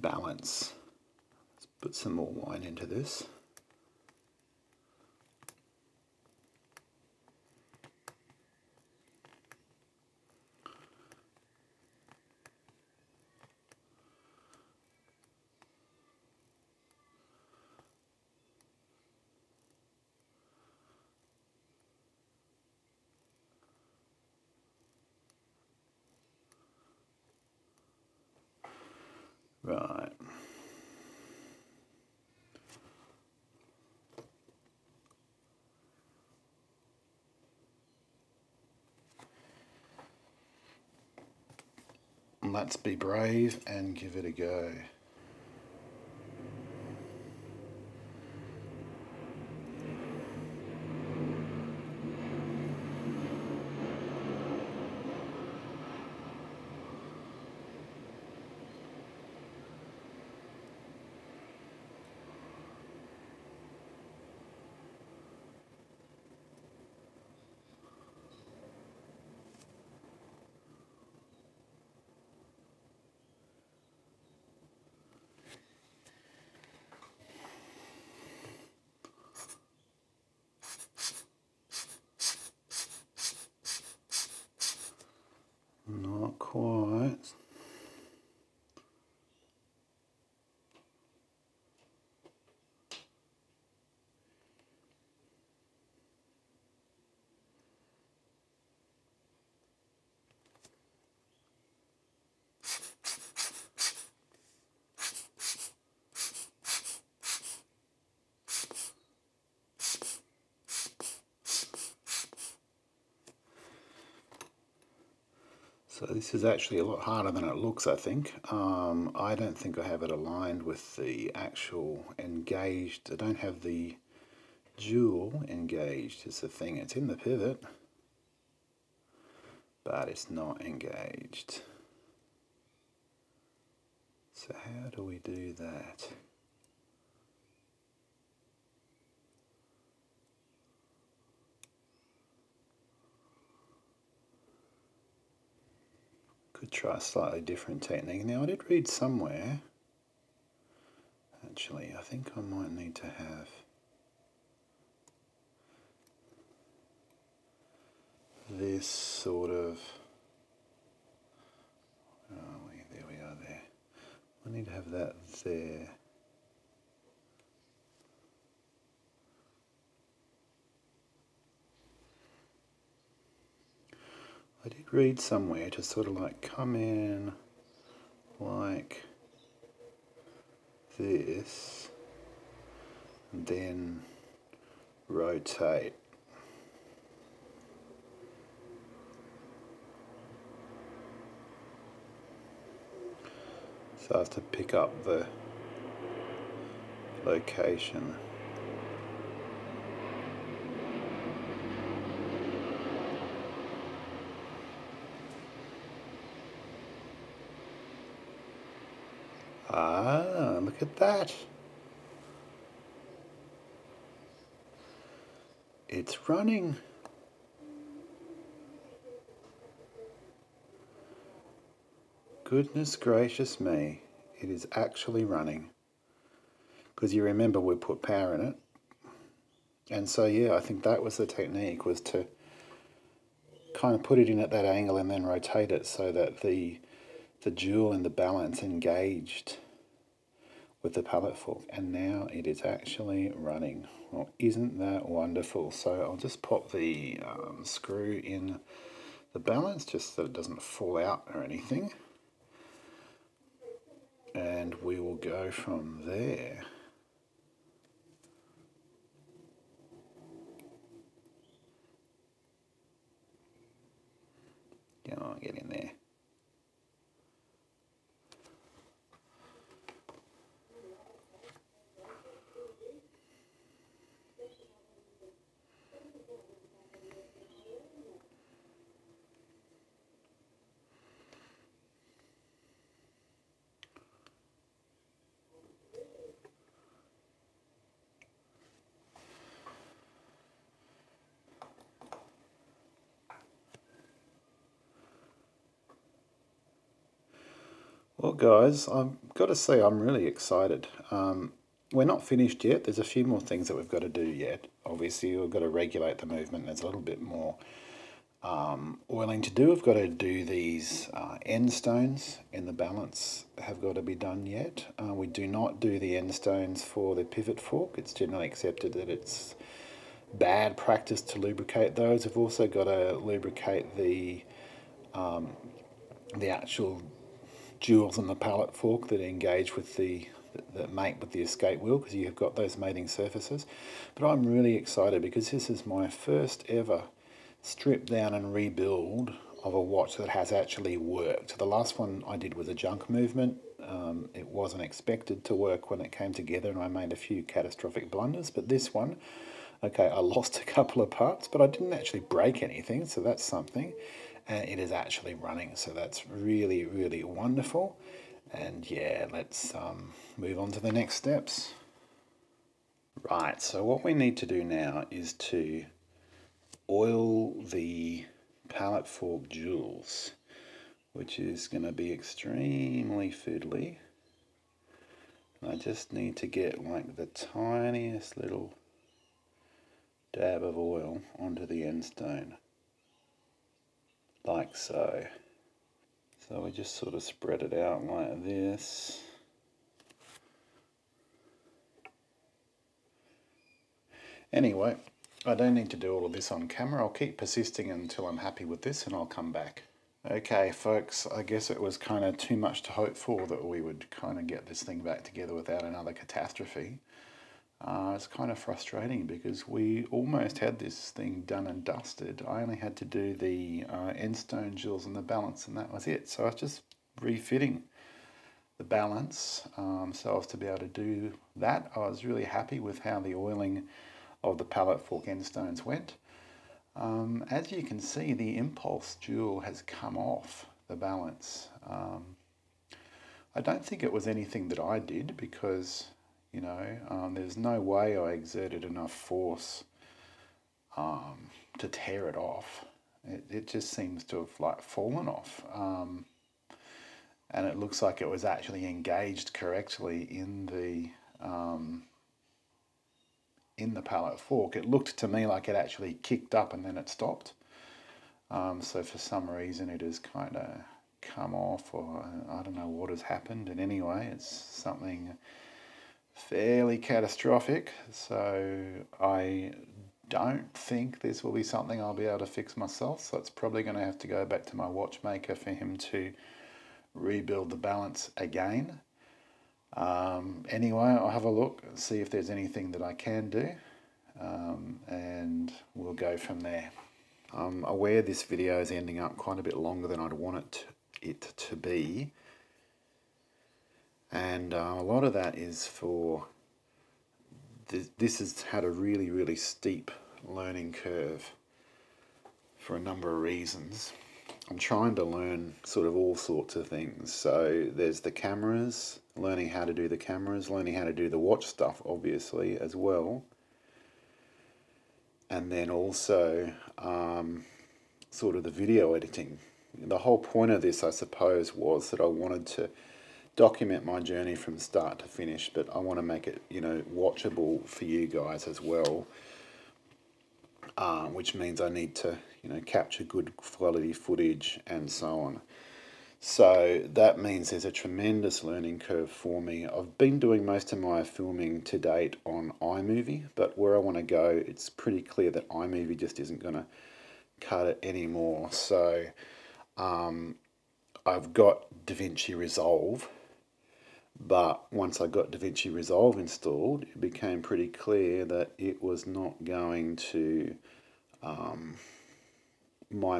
balance? Let's put some more wine into this. Right. Let's be brave and give it a go. Quite. So this is actually a lot harder than it looks, I think. I don't think I have it aligned with the actual engaged. I don't have the jewel engaged is the thing. It's in the pivot, but it's not engaged. So how do we do that? Could try a slightly different technique. Now I did read somewhere, actually I think I might need to have this sort of, where are we? There we are there. I need to have that there. I did read somewhere to sort of like come in like this and then rotate. So I have to pick up the location. Ah, look at that. It's running. Goodness gracious me, it is actually running. Because you remember we put power in it. And so yeah, I think that was the technique, was to kind of put it in at that angle and then rotate it so that the jewel and the balance engaged with the palette fork, and now it is actually running. Well, isn't that wonderful? So I'll just pop the screw in the balance just so it doesn't fall out or anything, and we will go from there. Come on, get in there. Well guys, I've got to say I'm really excited. We're not finished yet. There's a few more things that we've got to do yet. Obviously we've got to regulate the movement. There's a little bit more oiling to do. We've got to do these end stones in the balance have got to be done yet. We do not do the end stones for the pivot fork. It's generally accepted that it's bad practice to lubricate those. We've also got to lubricate the actual jewels on the pallet fork that engage with that mate with the escape wheel, because you've got those mating surfaces. But I'm really excited because this is my first ever strip down and rebuild of a watch that has actually worked. The last one I did was a junk movement. It wasn't expected to work when it came together, and I made a few catastrophic blunders. But this one, okay, I lost a couple of parts, but I didn't actually break anything, so that's something. And it is actually running, so that's really, really wonderful. And yeah, let's move on to the next steps. Right, so what we need to do now is to oil the pallet fork jewels, which is going to be extremely fiddly. And I just need to get like the tiniest little dab of oil onto the end stone. Like so. So we just sort of spread it out like this. Anyway, I don't need to do all of this on camera. I'll keep persisting until I'm happy with this and I'll come back. Okay folks, I guess it was kind of too much to hope for that we would kind of get this thing back together without another catastrophe. It's kind of frustrating because we almost had this thing done and dusted. I only had to do the end stone jewels and the balance, and that was it. So I was just refitting the balance so as to be able to do that. I was really happy with how the oiling of the pallet fork end stones went. As you can see, the impulse jewel has come off the balance. I don't think it was anything that I did because, you know, there's no way I exerted enough force to tear it off. It just seems to have like fallen off. And it looks like it was actually engaged correctly in the pallet fork. It looked to me like it actually kicked up and then it stopped. So for some reason it has kind of come off, or I don't know what has happened. And anyway, it's something fairly catastrophic, so I don't think this will be something I'll be able to fix myself, so it's probably going to have to go back to my watchmaker for him to rebuild the balance again. Anyway, I'll have a look, see if there's anything that I can do, and we'll go from there. I'm aware this video is ending up quite a bit longer than I'd want it to be. And a lot of that is for, this has had a really, really steep learning curve for a number of reasons. I'm trying to learn sort of all sorts of things. So there's the cameras, learning how to do the cameras, learning how to do the watch stuff, obviously, as well. And then also sort of the video editing. The whole point of this, I suppose, was that I wanted to document my journey from start to finish, but I want to make it, you know, watchable for you guys as well, which means I need to, you know, capture good quality footage and so on. So that means there's a tremendous learning curve for me. I've been doing most of my filming to date on iMovie, but where I want to go, it's pretty clear that iMovie just isn't going to cut it anymore. So I've got DaVinci Resolve, but once I got DaVinci Resolve installed, it became pretty clear that it was not going to, my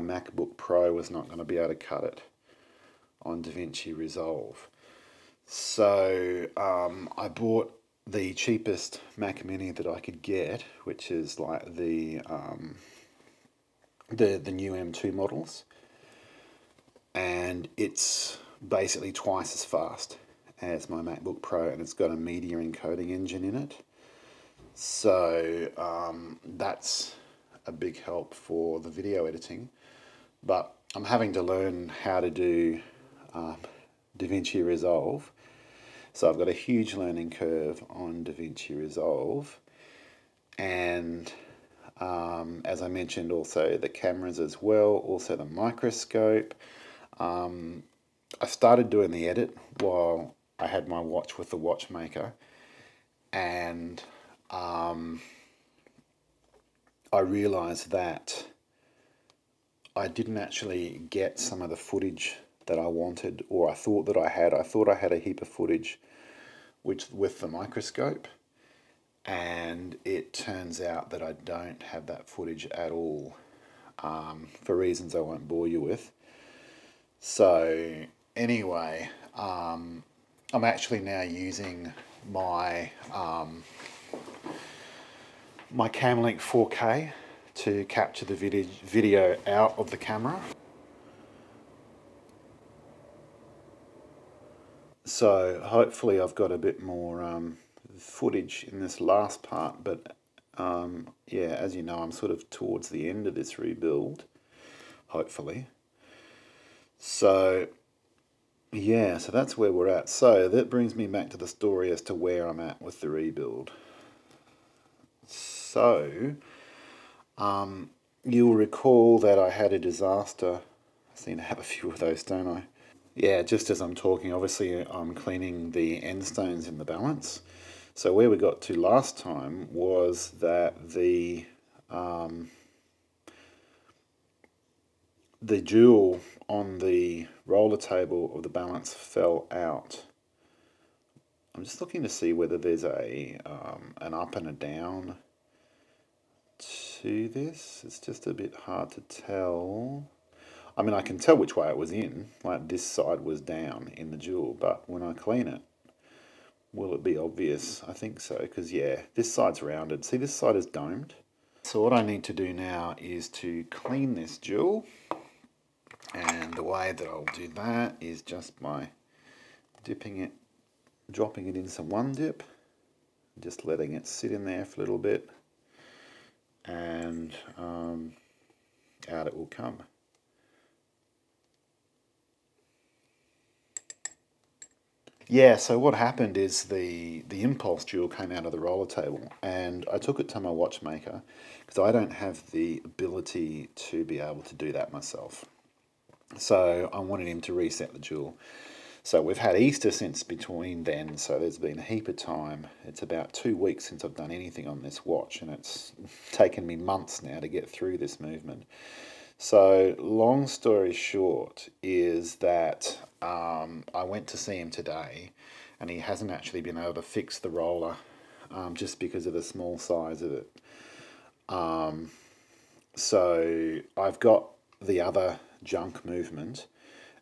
MacBook Pro was not going to be able to cut it on DaVinci Resolve. So I bought the cheapest Mac Mini that I could get, which is like the new M2 models, and it's basically twice as fast as my MacBook Pro, and it's got a media encoding engine in it. So that's a big help for the video editing, but I'm having to learn how to do DaVinci Resolve. So I've got a huge learning curve on DaVinci Resolve, and as I mentioned, also the cameras as well, also the microscope. I started doing the edit while I had my watch with the watchmaker, and I realized that I didn't actually get some of the footage that I wanted, or I thought that I had. I thought I had a heap of footage with the microscope, and it turns out that I don't have that footage at all, for reasons I won't bore you with. So anyway, I'm actually now using my my CamLink 4K to capture the video out of the camera. So hopefully I've got a bit more footage in this last part, but yeah, as you know, I'm sort of towards the end of this rebuild, hopefully. So yeah, so that's where we're at. So that brings me back to the story as to where I'm at with the rebuild. So you'll recall that I had a disaster. I seem to have a few of those, don't I? Yeah, just as I'm talking, obviously I'm cleaning the end stones in the balance. So where we got to last time was that the jewel on the roller table of the balance fell out. I'm just looking to see whether there's a an up and a down to this. It's just a bit hard to tell. I mean, I can tell which way it was in, like this side was down in the jewel, but when I clean it, will it be obvious? I think so, because yeah, this side's rounded. See, this side is domed. So what I need to do now is to clean this jewel, and the way that I'll do that is just by dipping it, dropping it in some One Dip, just letting it sit in there for a little bit, and out it will come. Yeah, so what happened is the impulse jewel came out of the roller table, and I took it to my watchmaker because I don't have the ability to be able to do that myself. So I wanted him to reset the jewel. So we've had Easter since between then, so there's been a heap of time. It's about 2 weeks since I've done anything on this watch, and it's taken me months now to get through this movement. So long story short is that I went to see him today, and he hasn't actually been able to fix the roller just because of the small size of it. So I've got the other junk movement,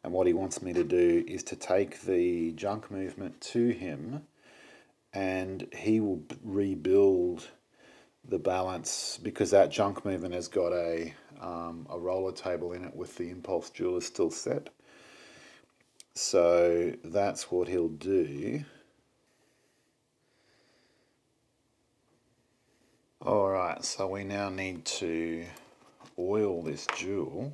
and what he wants me to do is to take the junk movement to him, and he will rebuild the balance, because that junk movement has got a roller table in it with the impulse jewel is still set. So that's what he'll do. All right, so we now need to oil this jewel .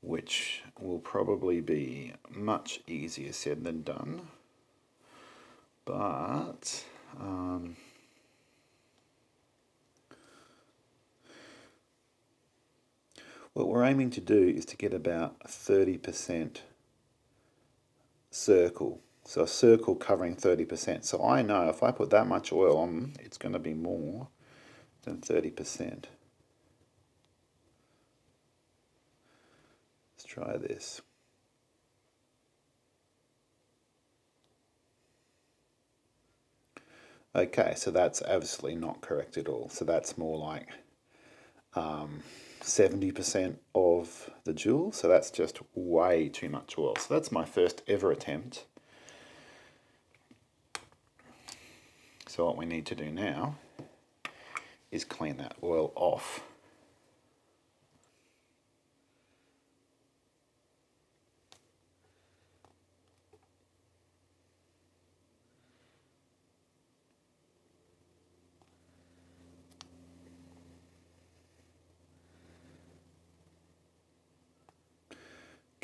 Which will probably be much easier said than done, but What we're aiming to do is to get about a 30% circle. So a circle covering 30%. So I know if I put that much oil on, it's going to be more than 30%. Let's try this. Okay, so that's absolutely not correct at all. So that's more like 70% of the joule. So that's just way too much oil. So that's my first ever attempt. So what we need to do now is clean that oil off.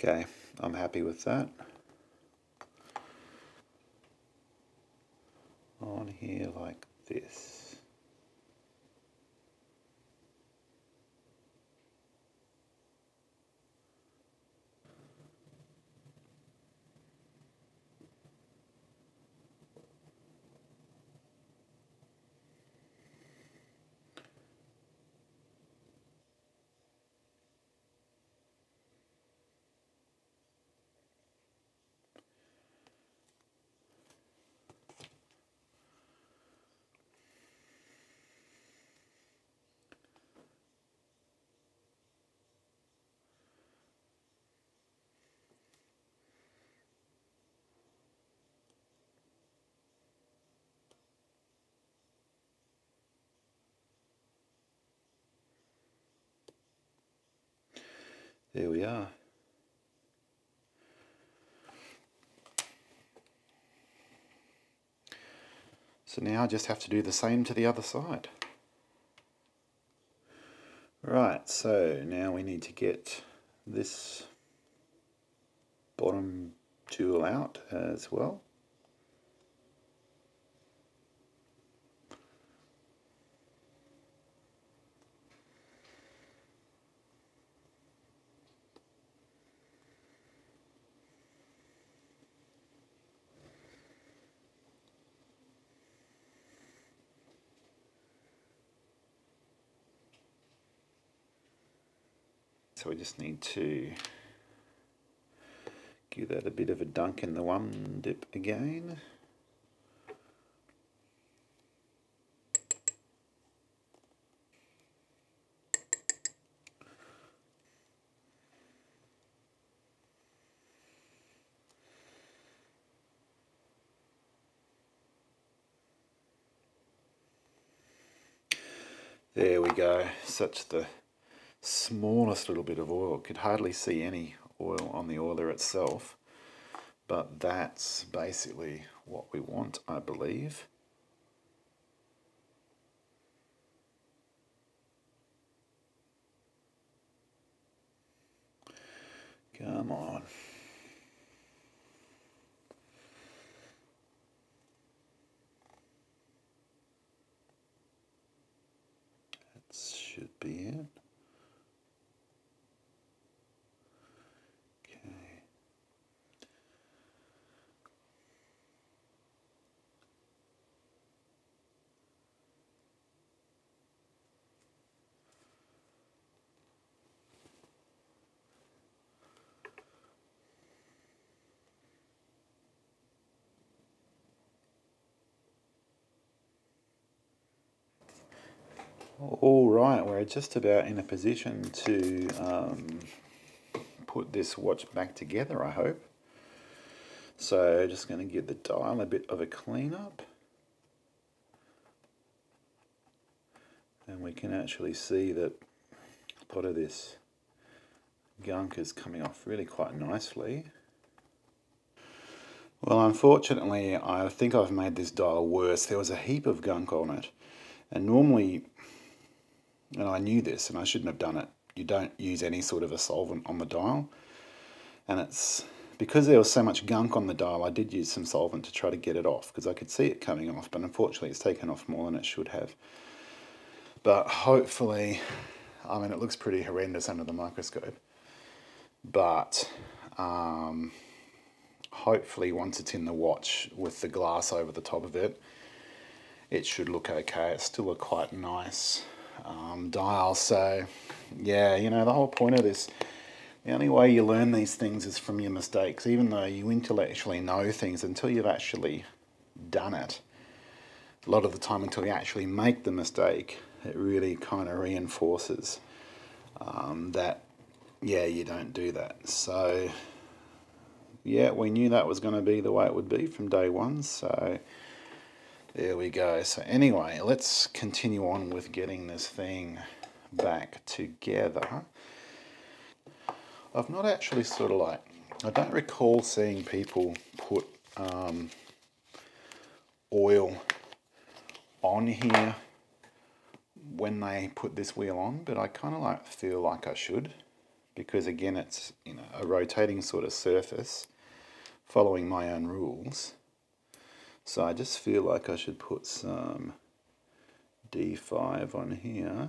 Okay, I'm happy with that. On here like this. There we are. So now I just have to do the same to the other side. Right, so now we need to get this bottom jewel out as well. So we just need to give that a bit of a dunk in the one dip again. There we go, such the smallest little bit of oil. Could hardly see any oil on the oiler itself, but that's basically what we want, I believe. Come on. That should be it. All right, we're just about in a position to put this watch back together, I hope. So just going to give the dial a bit of a clean up. And we can actually see that a lot of this gunk is coming off really quite nicely. Well, unfortunately, I think I've made this dial worse. There was a heap of gunk on it. And normally, and I knew this and I shouldn't have done it, you don't use any sort of a solvent on the dial, and it's because there was so much gunk on the dial I did use some solvent to try to get it off because I could see it coming off, but unfortunately it's taken off more than it should have. But hopefully I mean, it looks pretty horrendous under the microscope, but hopefully once it's in the watch with the glass over the top of it, it should look okay. It's still a quite nice dial. So yeah, you know, the whole point of this, the only way you learn these things is from your mistakes. Even though you intellectually know things, until you've actually done it, a lot of the time, until you actually make the mistake, it really kind of reinforces that, yeah, you don't do that. So yeah, we knew that was going to be the way it would be from day one, so there we go. So anyway, let's continue on with getting this thing back together. I've not actually sort of like, I don't recall seeing people put oil on here when they put this wheel on, but I kind of like feel like I should, because again, it's, you know, a rotating sort of surface following my own rules. So I just feel like I should put some D5 on here,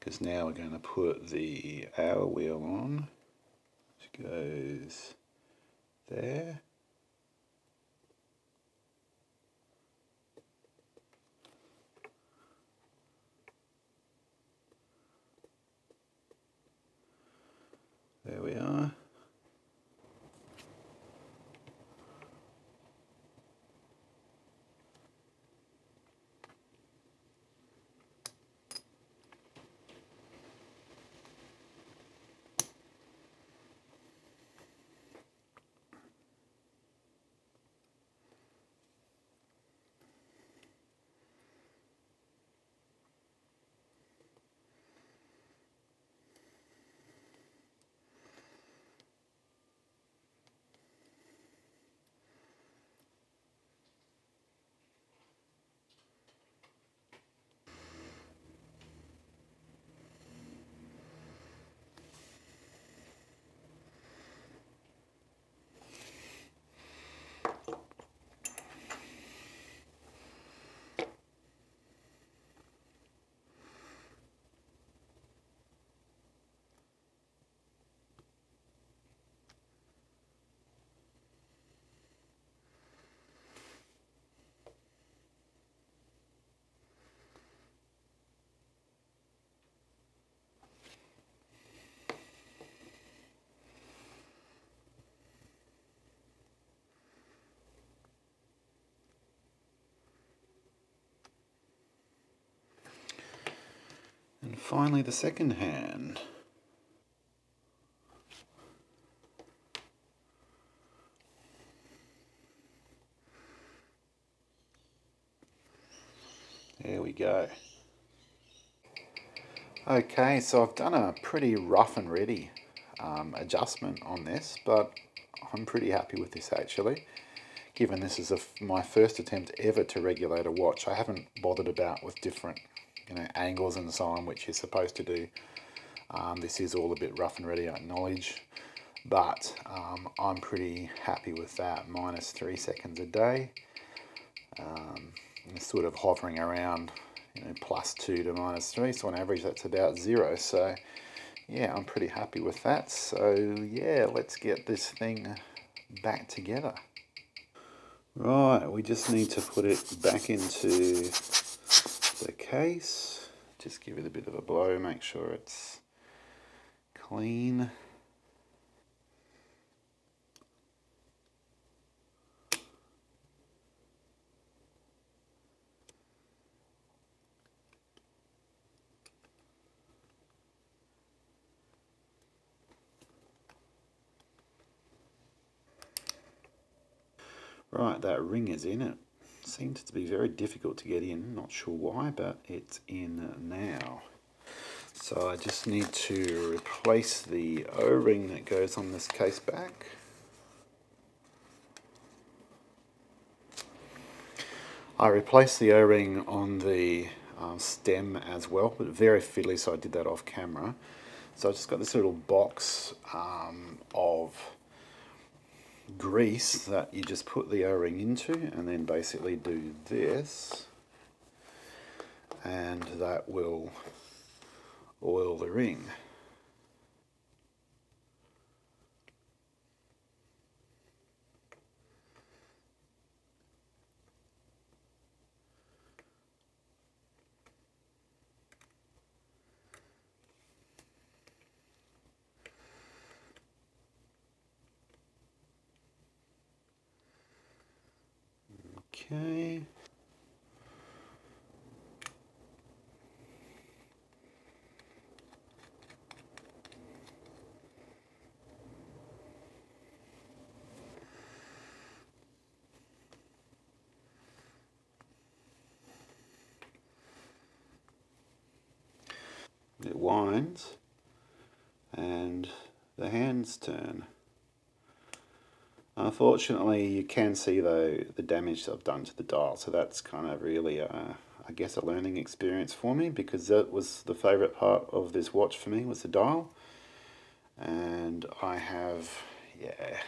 because now we're going to put the hour wheel on, which goes there. There we are. And finally, the second hand. There we go. Okay, so I've done a pretty rough and ready adjustment on this, but I'm pretty happy with this actually. Given this is my first attempt ever to regulate a watch, I haven't bothered about with different, you know, angles and so on, which you're supposed to do. This is all a bit rough and ready, I acknowledge, but I'm pretty happy with that, minus 3 seconds a day. It's sort of hovering around, you know, +2 to -3, so on average that's about 0. So yeah, I'm pretty happy with that. So yeah, let's get this thing back together. Right, we just need to put it back into the case. Just give it a bit of a blow, make sure it's clean. Right, that ring is in it. Seems to be very difficult to get in, not sure why, but it's in now. So I just need to replace the O-ring that goes on this case back. I replaced the O-ring on the stem as well, but very fiddly, so I did that off camera. So I've just got this little box of grease that you just put the O-ring into, and then basically do this, and that will oil the ring. Okay. It winds and the hands turn. Unfortunately, you can see though the damage that I've done to the dial, so that's kind of really, I guess, a learning experience for me, because that was the favourite part of this watch for me, was the dial. And I have, yeah,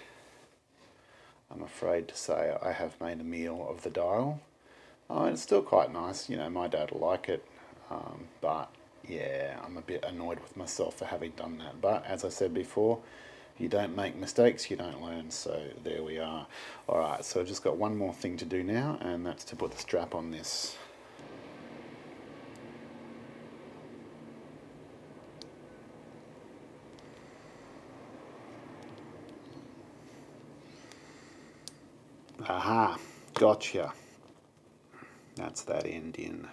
I'm afraid to say I have made a meal of the dial. Oh, it's still quite nice, you know, my dad will like it, but yeah, I'm a bit annoyed with myself for having done that. But as I said before, you don't make mistakes, you don't learn, so there we are. Alright, so I've just got one more thing to do now, and that's to put the strap on this. Aha, gotcha. That's that end in.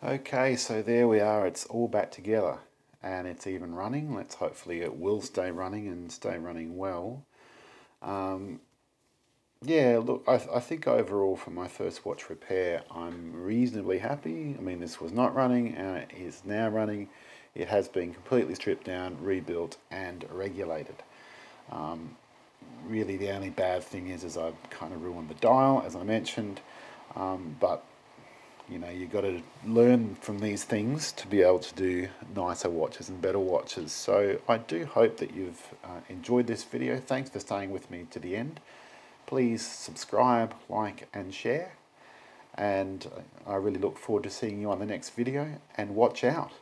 Okay, so there we are, it's all back together and it's even running. Let's hopefully it will stay running and stay running well. Yeah, look, I think overall for my first watch repair, I'm reasonably happy. I mean, this was not running and it is now running. It has been completely stripped down, rebuilt and regulated. Really the only bad thing is I've kind of ruined the dial, as I mentioned, but you know, you've got to learn from these things to be able to do nicer watches and better watches. So I do hope that you've enjoyed this video. Thanks for staying with me to the end. Please subscribe, like and share. And I really look forward to seeing you on the next video. And watch out.